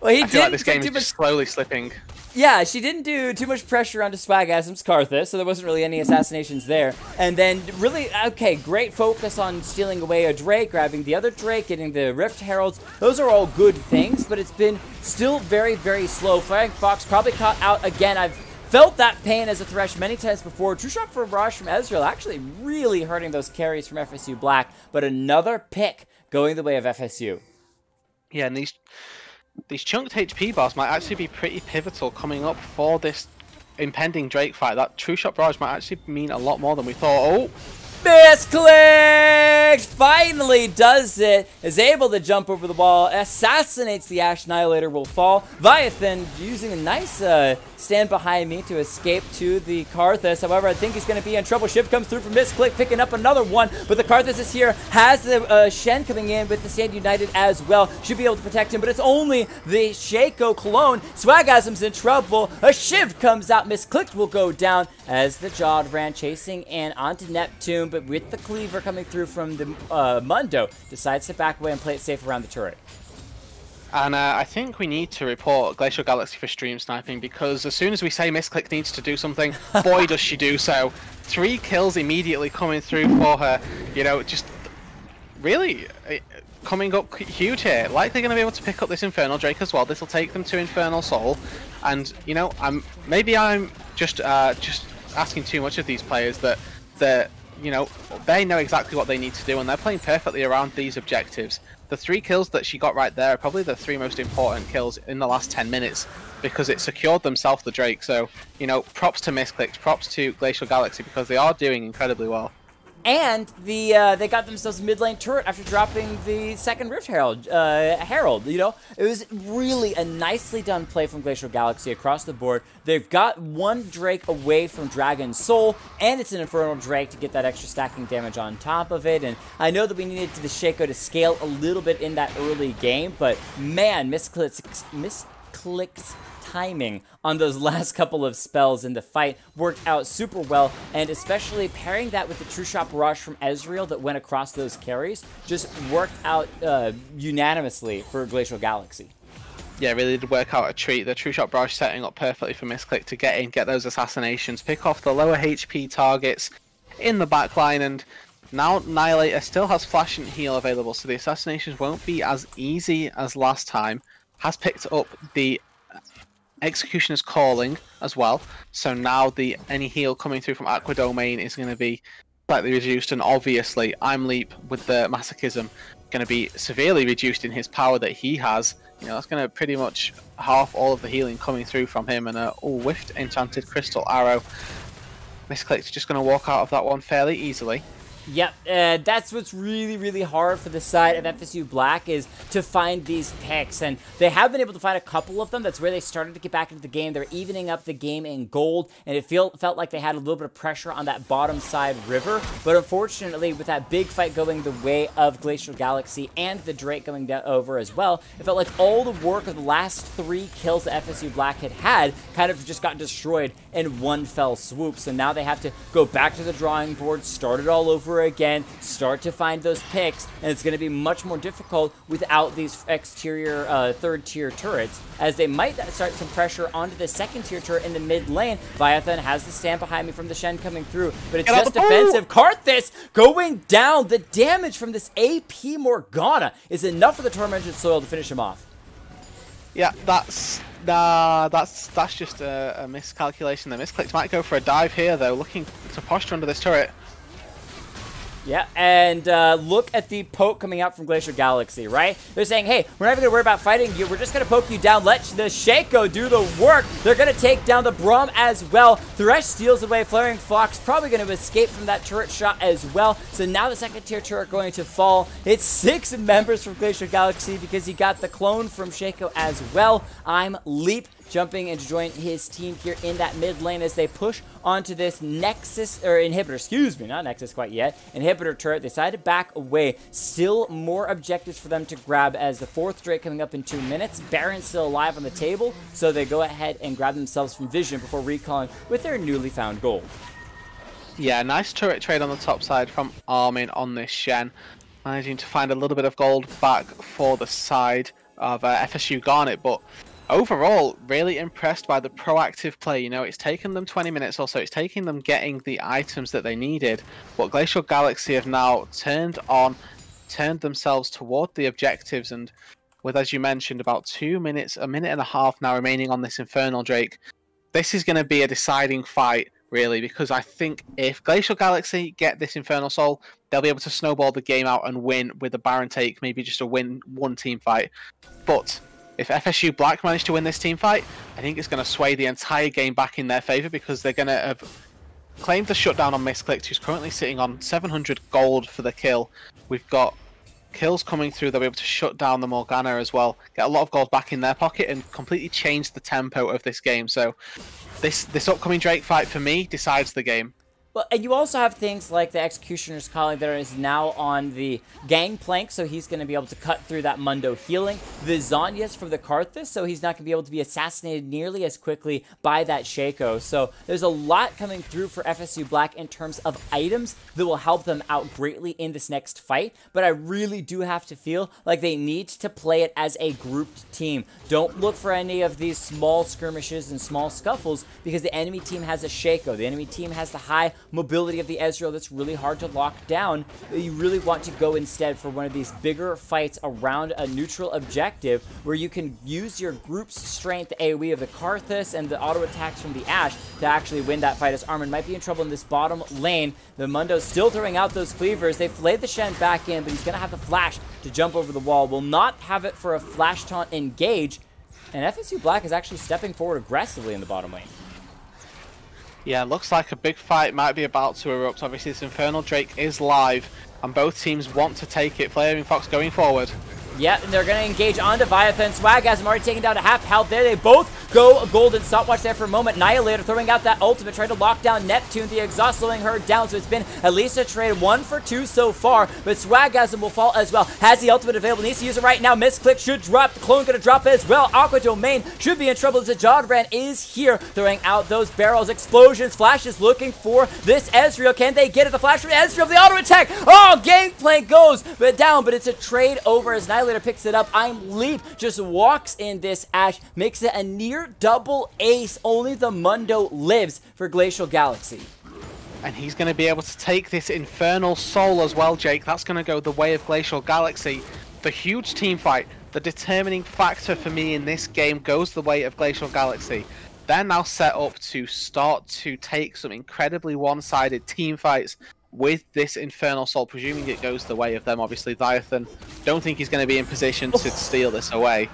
well, he I feel like this game is just slowly slipping. Yeah, she didn't do too much pressure onto Swagasm's Karthus, so there wasn't really any assassinations there. And then really, okay, great focus on stealing away a Drake, grabbing the other Drake, getting the Rift Heralds. Those are all good things, but it's been still very, very slow. Flying Fox probably caught out again. I've felt that pain as a Thresh many times before. True shot for Mirage from Ezreal, actually really hurting those carries from F S U Black, but another pick going the way of F S U. Yeah, and these... These chunked H P bars might actually be pretty pivotal coming up for this impending Drake fight. That True Shot Barrage might actually mean a lot more than we thought. Oh! Misclicked! Finally does it. Is able to jump over the wall. Assassinates the Ash. Annihilator will fall. Viathan using a nice uh, stand behind me to escape to the Karthus. However, I think he's going to be in trouble. Shift comes through from Misclick, picking up another one. But the Karthus is here. Has the uh, Shen coming in with the Stand United as well. Should be able to protect him. But it's only the Shaco clone. Swagasm's in trouble. A Shiv comes out. Misclick will go down as the Jod ran chasing and onto Neptune. But with the cleaver coming through from the uh, Mundo, decides to back away and play it safe around the turret. And uh, I think we need to report Glacial Galaxy for stream sniping, because as soon as we say Misclick needs to do something, boy does she do so. Three kills immediately coming through for her. You know, just really coming up huge here. Likely going to be able to pick up this Infernal Drake as well. This will take them to Infernal Soul. And you know, I'm maybe I'm just uh, just asking too much of these players that that. You know, they know exactly what they need to do, and they're playing perfectly around these objectives. The three kills that she got right there are probably the three most important kills in the last ten minutes, because it secured themselves the Drake. So, you know, props to Misclick, props to Glacial Galaxy, because they are doing incredibly well. And the uh, they got themselves mid lane turret after dropping the second Rift Herald. Uh, Herald, you know, it was really a nicely done play from Glacial Galaxy across the board. They've got one Drake away from Dragon's Soul, and it's an Infernal Drake to get that extra stacking damage on top of it. And I know that we needed the Shaco to scale a little bit in that early game, but man, Misclick's Misclick's timing on those last couple of spells in the fight worked out super well, and especially pairing that with the True Shot Barrage from Ezreal that went across those carries just worked out uh, unanimously for Glacial Galaxy. Yeah, really did work out a treat. The True Shot Barrage setting up perfectly for Misclick to get in, get those assassinations, pick off the lower H P targets in the backline, and now Annihilator still has Flash and Heal available, so the assassinations won't be as easy as last time. Has picked up the Executioner's Calling as well, so now the any heal coming through from Aqua Domain is going to be slightly reduced, and obviously I'm Leap with the Masochism going to be severely reduced in his power that he has. You know, that's going to pretty much half all of the healing coming through from him, and a all whiffed Enchanted Crystal Arrow. Misclick's just going to walk out of that one fairly easily. Yep, uh, that's what's really, really hard for the side of F S U Black is to find these picks, and they have been able to find a couple of them. That's where they started to get back into the game. They're evening up the game in gold, and it feel, felt like they had a little bit of pressure on that bottom side river, but unfortunately, with that big fight going the way of Glacial Galaxy and the Drake going down over as well, it felt like all the work of the last three kills that F S U Black had had kind of just got destroyed in one fell swoop, so now they have to go back to the drawing board, start it all over again, start to find those picks, and it's going to be much more difficult without these exterior uh, third tier turrets, as they might start some pressure onto the second tier turret in the mid lane. Viathan has the stand behind me from the Shen coming through, but it's just defensive. Karthus going down. The damage from this A P Morgana is enough for the Tormented Soil to finish him off. Yeah, that's Nah, that's that's just a, a miscalculation. The Misclick might go for a dive here though, looking to posture under this turret. Yeah, and uh, look at the poke coming out from Glacial Galaxy, right? They're saying, hey, we're not even going to worry about fighting you. We're just going to poke you down. Let the Shaco do the work. They're going to take down the Braum as well. Thresh steals away. Flaring Fox probably going to escape from that turret shot as well. So now the second tier turret going to fall. It's six members from Glacial Galaxy because he got the clone from Shaco as well. I'm Leap, jumping and join his team here in that mid lane as they push onto this Nexus, or Inhibitor, excuse me, not Nexus quite yet, Inhibitor turret. They decide to back away. Still more objectives for them to grab as the fourth Drake coming up in two minutes. Baron's still alive on the table, so they go ahead and grab themselves from vision before recalling with their newly found gold. Yeah, nice turret trade on the top side from Armin on this Shen. Managing to find a little bit of gold back for the side of uh, F S U Garnet, but overall, really impressed by the proactive play. You know, it's taken them twenty minutes or so. It's taking them getting the items that they needed. But Glacial Galaxy have now turned on, turned themselves toward the objectives. And with, as you mentioned, about two minutes, a minute and a half now remaining on this Infernal Drake, this is going to be a deciding fight, really, because I think if Glacial Galaxy get this Infernal Soul, they'll be able to snowball the game out and win with a Baron take, maybe just a win one team fight. But if F S U Black manage to win this team fight, I think it's going to sway the entire game back in their favour, because they're going to have claimed the shutdown on Misclicked, who's currently sitting on seven hundred gold for the kill. We've got kills coming through. They'll be able to shut down the Morgana as well, get a lot of gold back in their pocket, and completely change the tempo of this game. So this this upcoming Drake fight, for me, decides the game. Well, and you also have things like the Executioner's Calling that is now on the Gangplank, so he's going to be able to cut through that Mundo healing. The Zanya's for the Karthus, so he's not going to be able to be assassinated nearly as quickly by that Shaco. So there's a lot coming through for F S U Black in terms of items that will help them out greatly in this next fight, but I really do have to feel like they need to play it as a grouped team. Don't look for any of these small skirmishes and small scuffles, because the enemy team has a Shaco. The enemy team has the high mobility of the Ezreal that's really hard to lock down. You really want to go instead for one of these bigger fights around a neutral objective where you can use your group's strength, the AoE of the Karthus and the auto attacks from the Ashe, to actually win that fight, as Armin might be in trouble in this bottom lane. The Mundo's still throwing out those cleavers. They've laid the Shen back in, but he's going to have the flash to jump over the wall. Will not have it for a flash taunt engage, and F S U Black is actually stepping forward aggressively in the bottom lane. Yeah, looks like a big fight might be about to erupt. Obviously, this Infernal Drake is live, and both teams want to take it. Flaring Fox going forward. Yeah, and they're going to engage on Leviathan. Swagasm already taken down to half health there. They both go golden. Stopwatch there for a moment. Annihilator throwing out that ultimate, trying to lock down Neptune. The exhaust slowing her down, so it's been at least a trade one for two so far, but Swagasm will fall as well. Has the ultimate available, needs to use it right now. Misclick should drop. The clone going to drop as well. Aqua Domain should be in trouble as the Jodran is here, throwing out those barrels. Explosions. Flash is looking for this Ezreal. Can they get it? The flash from Ezreal, the auto attack. Oh, Gangplank goes but down, but it's a trade over as Annihilator picks it up. I'm Leap just walks in this Ashe, makes it a near double ace. Only the Mundo lives for Glacial Galaxy. And he's going to be able to take this Infernal Soul as well, Jake. That's going to go the way of Glacial Galaxy. The huge team fight, the determining factor for me in this game, goes the way of Glacial Galaxy. They're now set up to start to take some incredibly one-sided team fights with this Infernal Soul, presuming it goes the way of them. Obviously, Leviathan, don't think he's going to be in position to steal this away.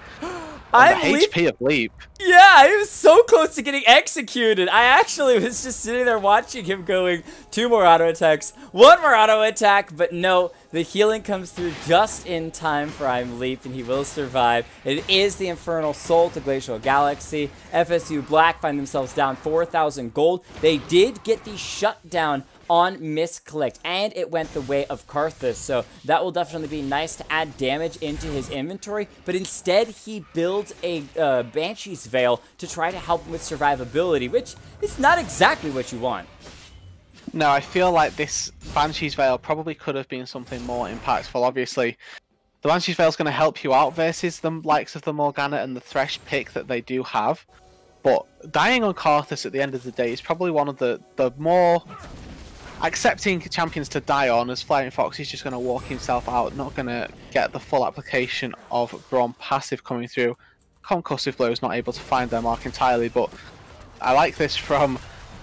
I'm the Leap. H P of Leap. Yeah, he was so close to getting executed. I actually was just sitting there watching him going, two more auto attacks, one more auto attack, but no, the healing comes through just in time for I'm Leap, and he will survive. It is the Infernal Soul to Glacial Galaxy. F S U Black find themselves down four thousand gold. They did get the shutdown on Misclicked, and it went the way of Karthus, so that will definitely be nice to add damage into his inventory, but instead he builds a uh, Banshee's Veil to try to help with survivability, which is not exactly what you want. No, I feel like this Banshee's Veil probably could have been something more impactful. Obviously, the Banshee's Veil is going to help you out versus the likes of the Morgana and the Thresh pick that they do have, but dying on Karthus at the end of the day is probably one of the, the more accepting champions to die on, as Flying Fox is just going to walk himself out, not going to get the full application of Braum passive coming through. Concussive Blow is not able to find their mark entirely, but I like this from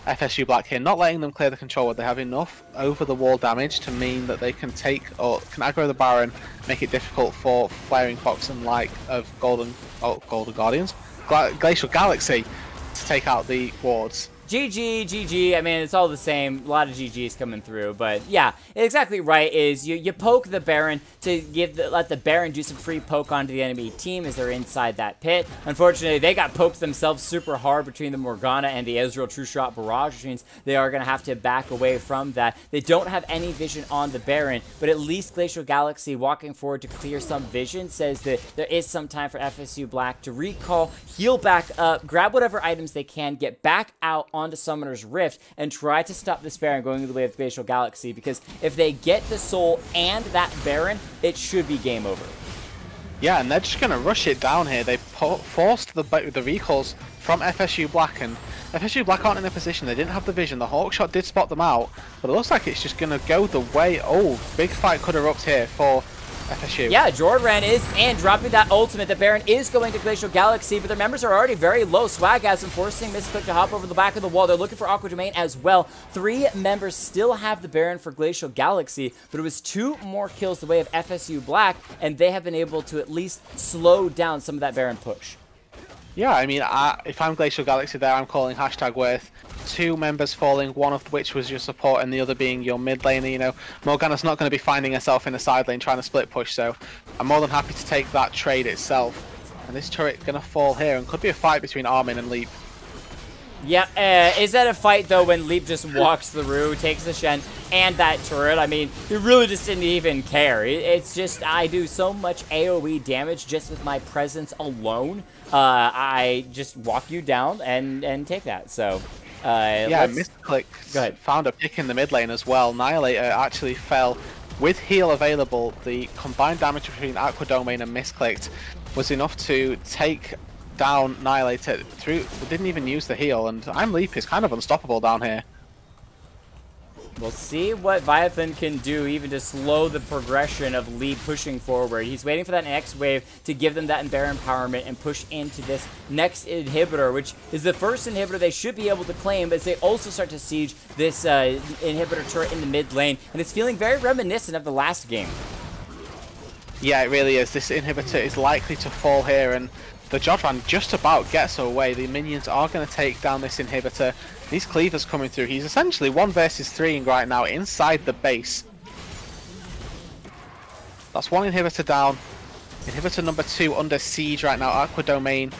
F S U Black here, not letting them clear the control. They have enough over the wall damage to mean that they can take or can aggro the Baron, make it difficult for Flying Fox and like of Golden, oh, Golden Guardians, Gla Glacial Galaxy to take out the wards. G G, G G, I mean, it's all the same. A lot of G Gs coming through, but yeah, exactly right is you, you poke the Baron to give the, let the Baron do some free poke onto the enemy team as they're inside that pit. Unfortunately, they got poked themselves super hard between the Morgana and the Ezreal True Shot Barrage, which means they are going to have to back away from that. They don't have any vision on the Baron, but at least Glacial Galaxy walking forward to clear some vision says that there is some time for F S U Black to recall, heal back up, grab whatever items they can, get back out onto Summoner's Rift and try to stop this Baron going the way of Glacial Galaxy, because if they get the Soul and that Baron, it should be game over. Yeah, and they're just going to rush it down here. They forced the, the recalls from F S U Black, and F S U Black aren't in a position. They didn't have the vision. The Hawk shot did spot them out, but it looks like it's just going to go the way. Oh, big fight could erupt here for F S U. Yeah, Jordan is and dropping that ultimate. The Baron is going to Glacial Galaxy, but their members are already very low. Swagasm forcing Misclick to hop over the back of the wall. They're looking for Aqua Domain as well. Three members still have the Baron for Glacial Galaxy, but it was two more kills the way of F S U Black, and they have been able to at least slow down some of that Baron push. Yeah, I mean, I, if I'm Glacial Galaxy there, I'm calling hashtag worth. Two members falling, one of which was your support and the other being your mid laner. You know, Morgana's not going to be finding herself in the side lane trying to split push, so I'm more than happy to take that trade itself. And this turret going to fall here, and could be a fight between Armin and Leap. Yep, uh, is that a fight though when Leap just walks through, takes the Shen and that turret? I mean, he really just didn't even care. It's just, I do so much AoE damage just with my presence alone. Uh, I just walk you down and, and take that, so... Uh, yeah, Misclick found a pick in the mid lane as well. Nihilator actually fell with heal available. The combined damage between Aqua Domain and Misclick was enough to take down Nihilator through. Didn't even use the heal, and I'm Leap is kind of unstoppable down here. We'll see what Viathan can do even to slow the progression of Lee pushing forward. He's waiting for that next wave to give them that Baron empowerment and push into this next inhibitor, which is the first inhibitor they should be able to claim as they also start to siege this uh, inhibitor turret in the mid lane. And it's feeling very reminiscent of the last game. Yeah, it really is. This inhibitor is likely to fall here, and the Jodran just about gets away. The minions are going to take down this inhibitor. These cleavers coming through. He's essentially one versus three right now inside the base. That's one inhibitor down. Inhibitor number two under siege right now. Aqua Domain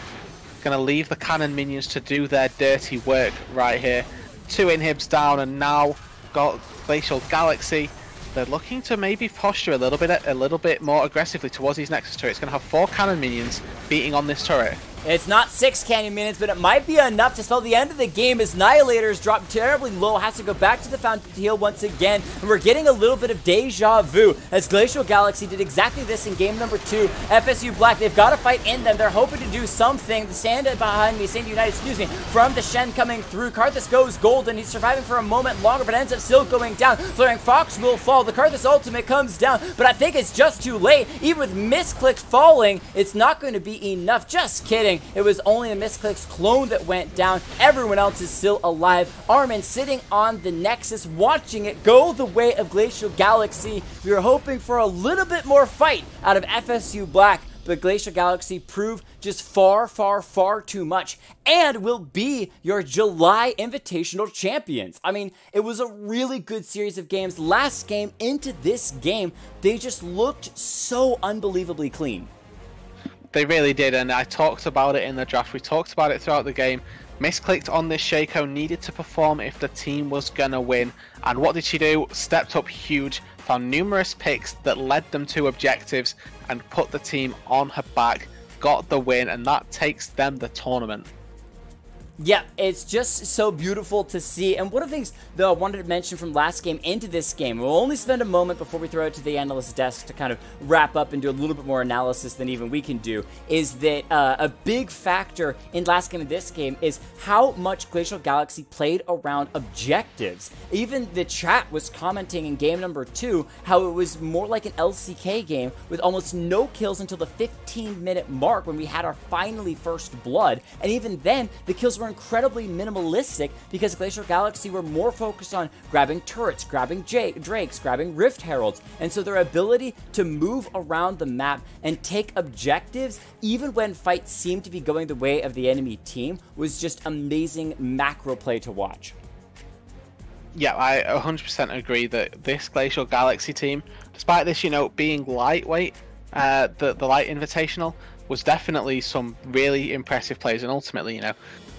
going to leave the cannon minions to do their dirty work right here. Two inhibs down, and now got Glacial Galaxy. They're looking to maybe posture a little bit, a little bit more aggressively towards these Nexus turrets. It's going to have four cannon minions beating on this turret. It's not six cannon minions, but it might be enough to spell the end of the game as Nihilator's dropped terribly low, has to go back to the fountain to heal once again, and we're getting a little bit of deja vu as Glacial Galaxy did exactly this in game number two. F S U Black, they've got a fight in them. They're hoping to do something. The stand behind me, Sandy United, excuse me, from the Shen coming through. Karthus goes gold, and he's surviving for a moment longer, but ends up still going down. Flaring Fox will fall. The Karthus ultimate comes down, but I think it's just too late. Even with Misclick falling, it's not going to be enough. Just kidding. It was only the Misclick's clone that went down. Everyone else is still alive. Armin sitting on the Nexus, watching it go the way of Glacial Galaxy. We were hoping for a little bit more fight out of F S U Black, but Glacial Galaxy proved just far, far, far too much, and will be your July Invitational champions. I mean, it was a really good series of games. Last game into this game, they just looked so unbelievably clean. They really did, and I talked about it in the draft. We talked about it throughout the game. Misclick on this Shaco needed to perform if the team was going to win. And what did she do? Stepped up huge, found numerous picks that led them to objectives, and put the team on her back, got the win, and that takes them the tournament. Yeah, it's just so beautiful to see. And one of the things that I wanted to mention from last game into this game, we'll only spend a moment before we throw it to the analyst desk to kind of wrap up and do a little bit more analysis than even we can do, is that uh, a big factor in last game of this game is how much Glacial Galaxy played around objectives. Even the chat was commenting in game number two how it was more like an L C K game with almost no kills until the fifteen minute mark when we had our finally first blood. And even then, the kills were incredibly minimalistic because Glacial Galaxy were more focused on grabbing turrets, grabbing Drakes, grabbing Rift Heralds, and so their ability to move around the map and take objectives even when fights seemed to be going the way of the enemy team was just amazing macro play to watch. Yeah, I one hundred percent agree that this Glacial Galaxy team, despite this, you know, being lightweight, uh, the, the Light Invitational was definitely some really impressive plays, and ultimately, you know,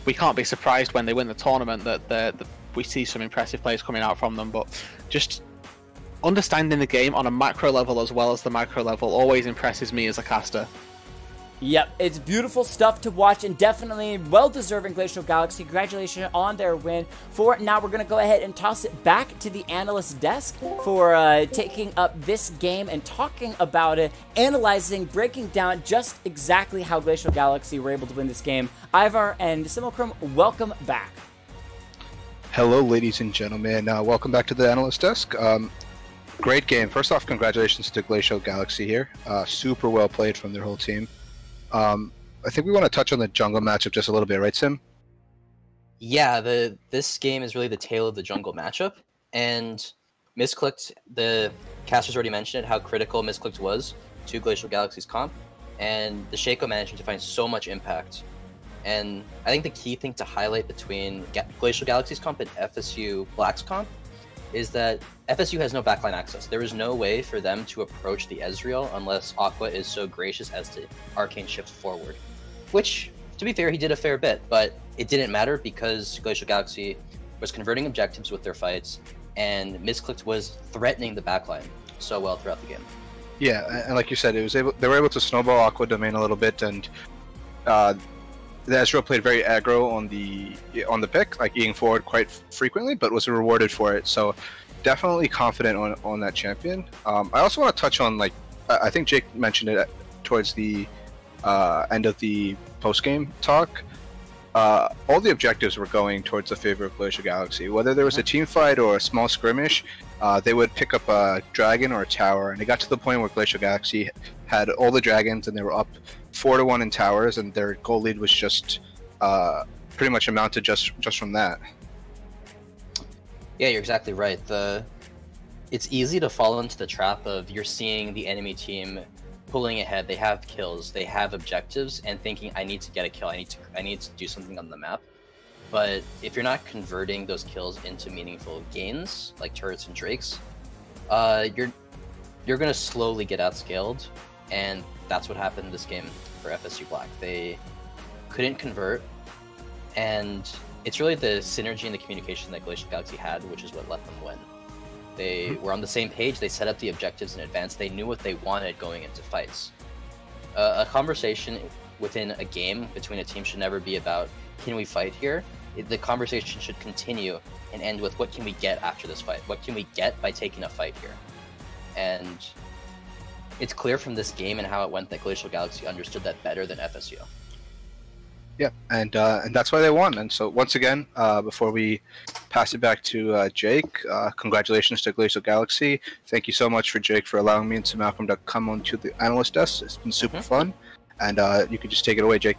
we can't be surprised when they win the tournament that the, the, we see some impressive plays coming out from them, but just understanding the game on a macro level as well as the micro level always impresses me as a caster. Yep, it's beautiful stuff to watch and definitely well-deserving Glacial Galaxy. Congratulations on their win. For now, we're going to go ahead and toss it back to the analyst desk for uh, taking up this game and talking about it, analyzing, breaking down just exactly how Glacial Galaxy were able to win this game. Ivar and Simulcrum, welcome back. Hello, ladies and gentlemen. Uh, welcome back to the analyst desk. Um, great game. First off, congratulations to Glacial Galaxy here. Uh, super well played from their whole team. Um, I think we want to touch on the jungle matchup just a little bit, right, Sim? Yeah, the this game is really the tale of the jungle matchup. And Misclicked, the casters already mentioned it, how critical Misclicked was to Glacial Galaxy's comp. And the Shaco managed to find so much impact. And I think the key thing to highlight between Ga Glacial Galaxy's comp and F S U Black's comp is that F S U has no backline access. There is no way for them to approach the Ezreal unless Aqua is so gracious as to Arcane shift forward. Which, to be fair, he did a fair bit, but it didn't matter because Glacial Galaxy was converting objectives with their fights, and Misclicked was threatening the backline so well throughout the game. Yeah, and like you said, it was able they were able to snowball Aqua Domain a little bit, and uh, the Ezreal played very aggro on the on the pick, like eating forward quite frequently, but was rewarded for it. So definitely confident on, on that champion. Um, I also want to touch on, like, I think Jake mentioned it towards the uh, end of the post-game talk. Uh, all the objectives were going towards the favor of Glacial Galaxy. Whether there was a team fight or a small skirmish, uh, they would pick up a dragon or a tower, and it got to the point where Glacial Galaxy had all the dragons, and they were up four to one in towers, and their goal lead was just uh, pretty much amounted just just from that. Yeah, you're exactly right. The it's easy to fall into the trap of you're seeing the enemy team pulling ahead. They have kills, they have objectives, and thinking I need to get a kill. I need to I need to do something on the map. But if you're not converting those kills into meaningful gains, like turrets and drakes, uh, you're you're gonna slowly get outscaled, and that's what happened this game for F S U Black. They couldn't convert, and it's really the synergy and the communication that Glacial Galaxy had, which is what let them win. They were on the same page, they set up the objectives in advance, they knew what they wanted going into fights. Uh, a conversation within a game between a team should never be about, can we fight here? It, the conversation should continue and end with, what can we get after this fight? What can we get by taking a fight here? And it's clear from this game and how it went that Glacial Galaxy understood that better than F S U. Yeah, and uh, and that's why they won. And so once again, uh, before we pass it back to uh, Jake, uh, congratulations to Glacial Galaxy. Thank you so much for Jake for allowing me and Sim Malcolm to come on to the analyst desk. It's been super mm-hmm. fun, and uh, you can just take it away, Jake.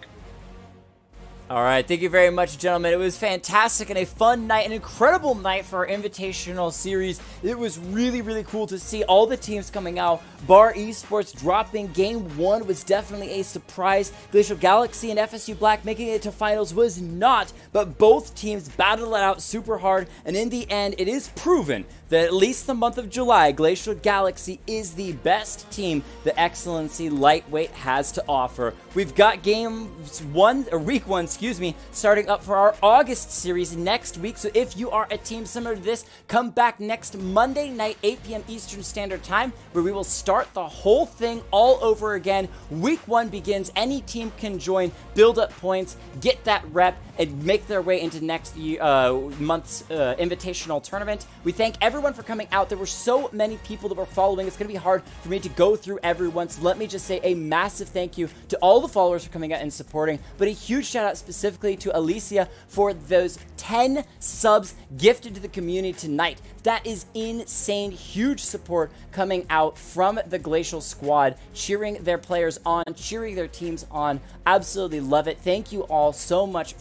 All right, thank you very much, gentlemen. It was fantastic and a fun night, an incredible night for our Invitational Series. It was really, really cool to see all the teams coming out. Bar Esports dropping game one was definitely a surprise. Glacial Galaxy and F S U Black making it to finals was not, but both teams battled it out super hard, and in the end, it is proven that at least the month of July, Glacial Galaxy is the best team the Excellency Lightweight has to offer. We've got game one, or week one, excuse me, starting up for our August series next week. So if you are a team similar to this, come back next Monday night, eight p m Eastern Standard Time, where we will start the whole thing all over again. Week one begins. Any team can join, build up points, get that rep, and make their way into next uh, month's uh, Invitational Tournament. We thank everyone everyone for coming out. There were so many people that were following. It's going to be hard for me to go through everyone, so let me just say a massive thank you to all the followers for coming out and supporting, but a huge shout out specifically to Alicia for those ten subs gifted to the community tonight. That is insane. Huge support coming out from the Glacial squad, cheering their players on, cheering their teams on. Absolutely love it. Thank you all so much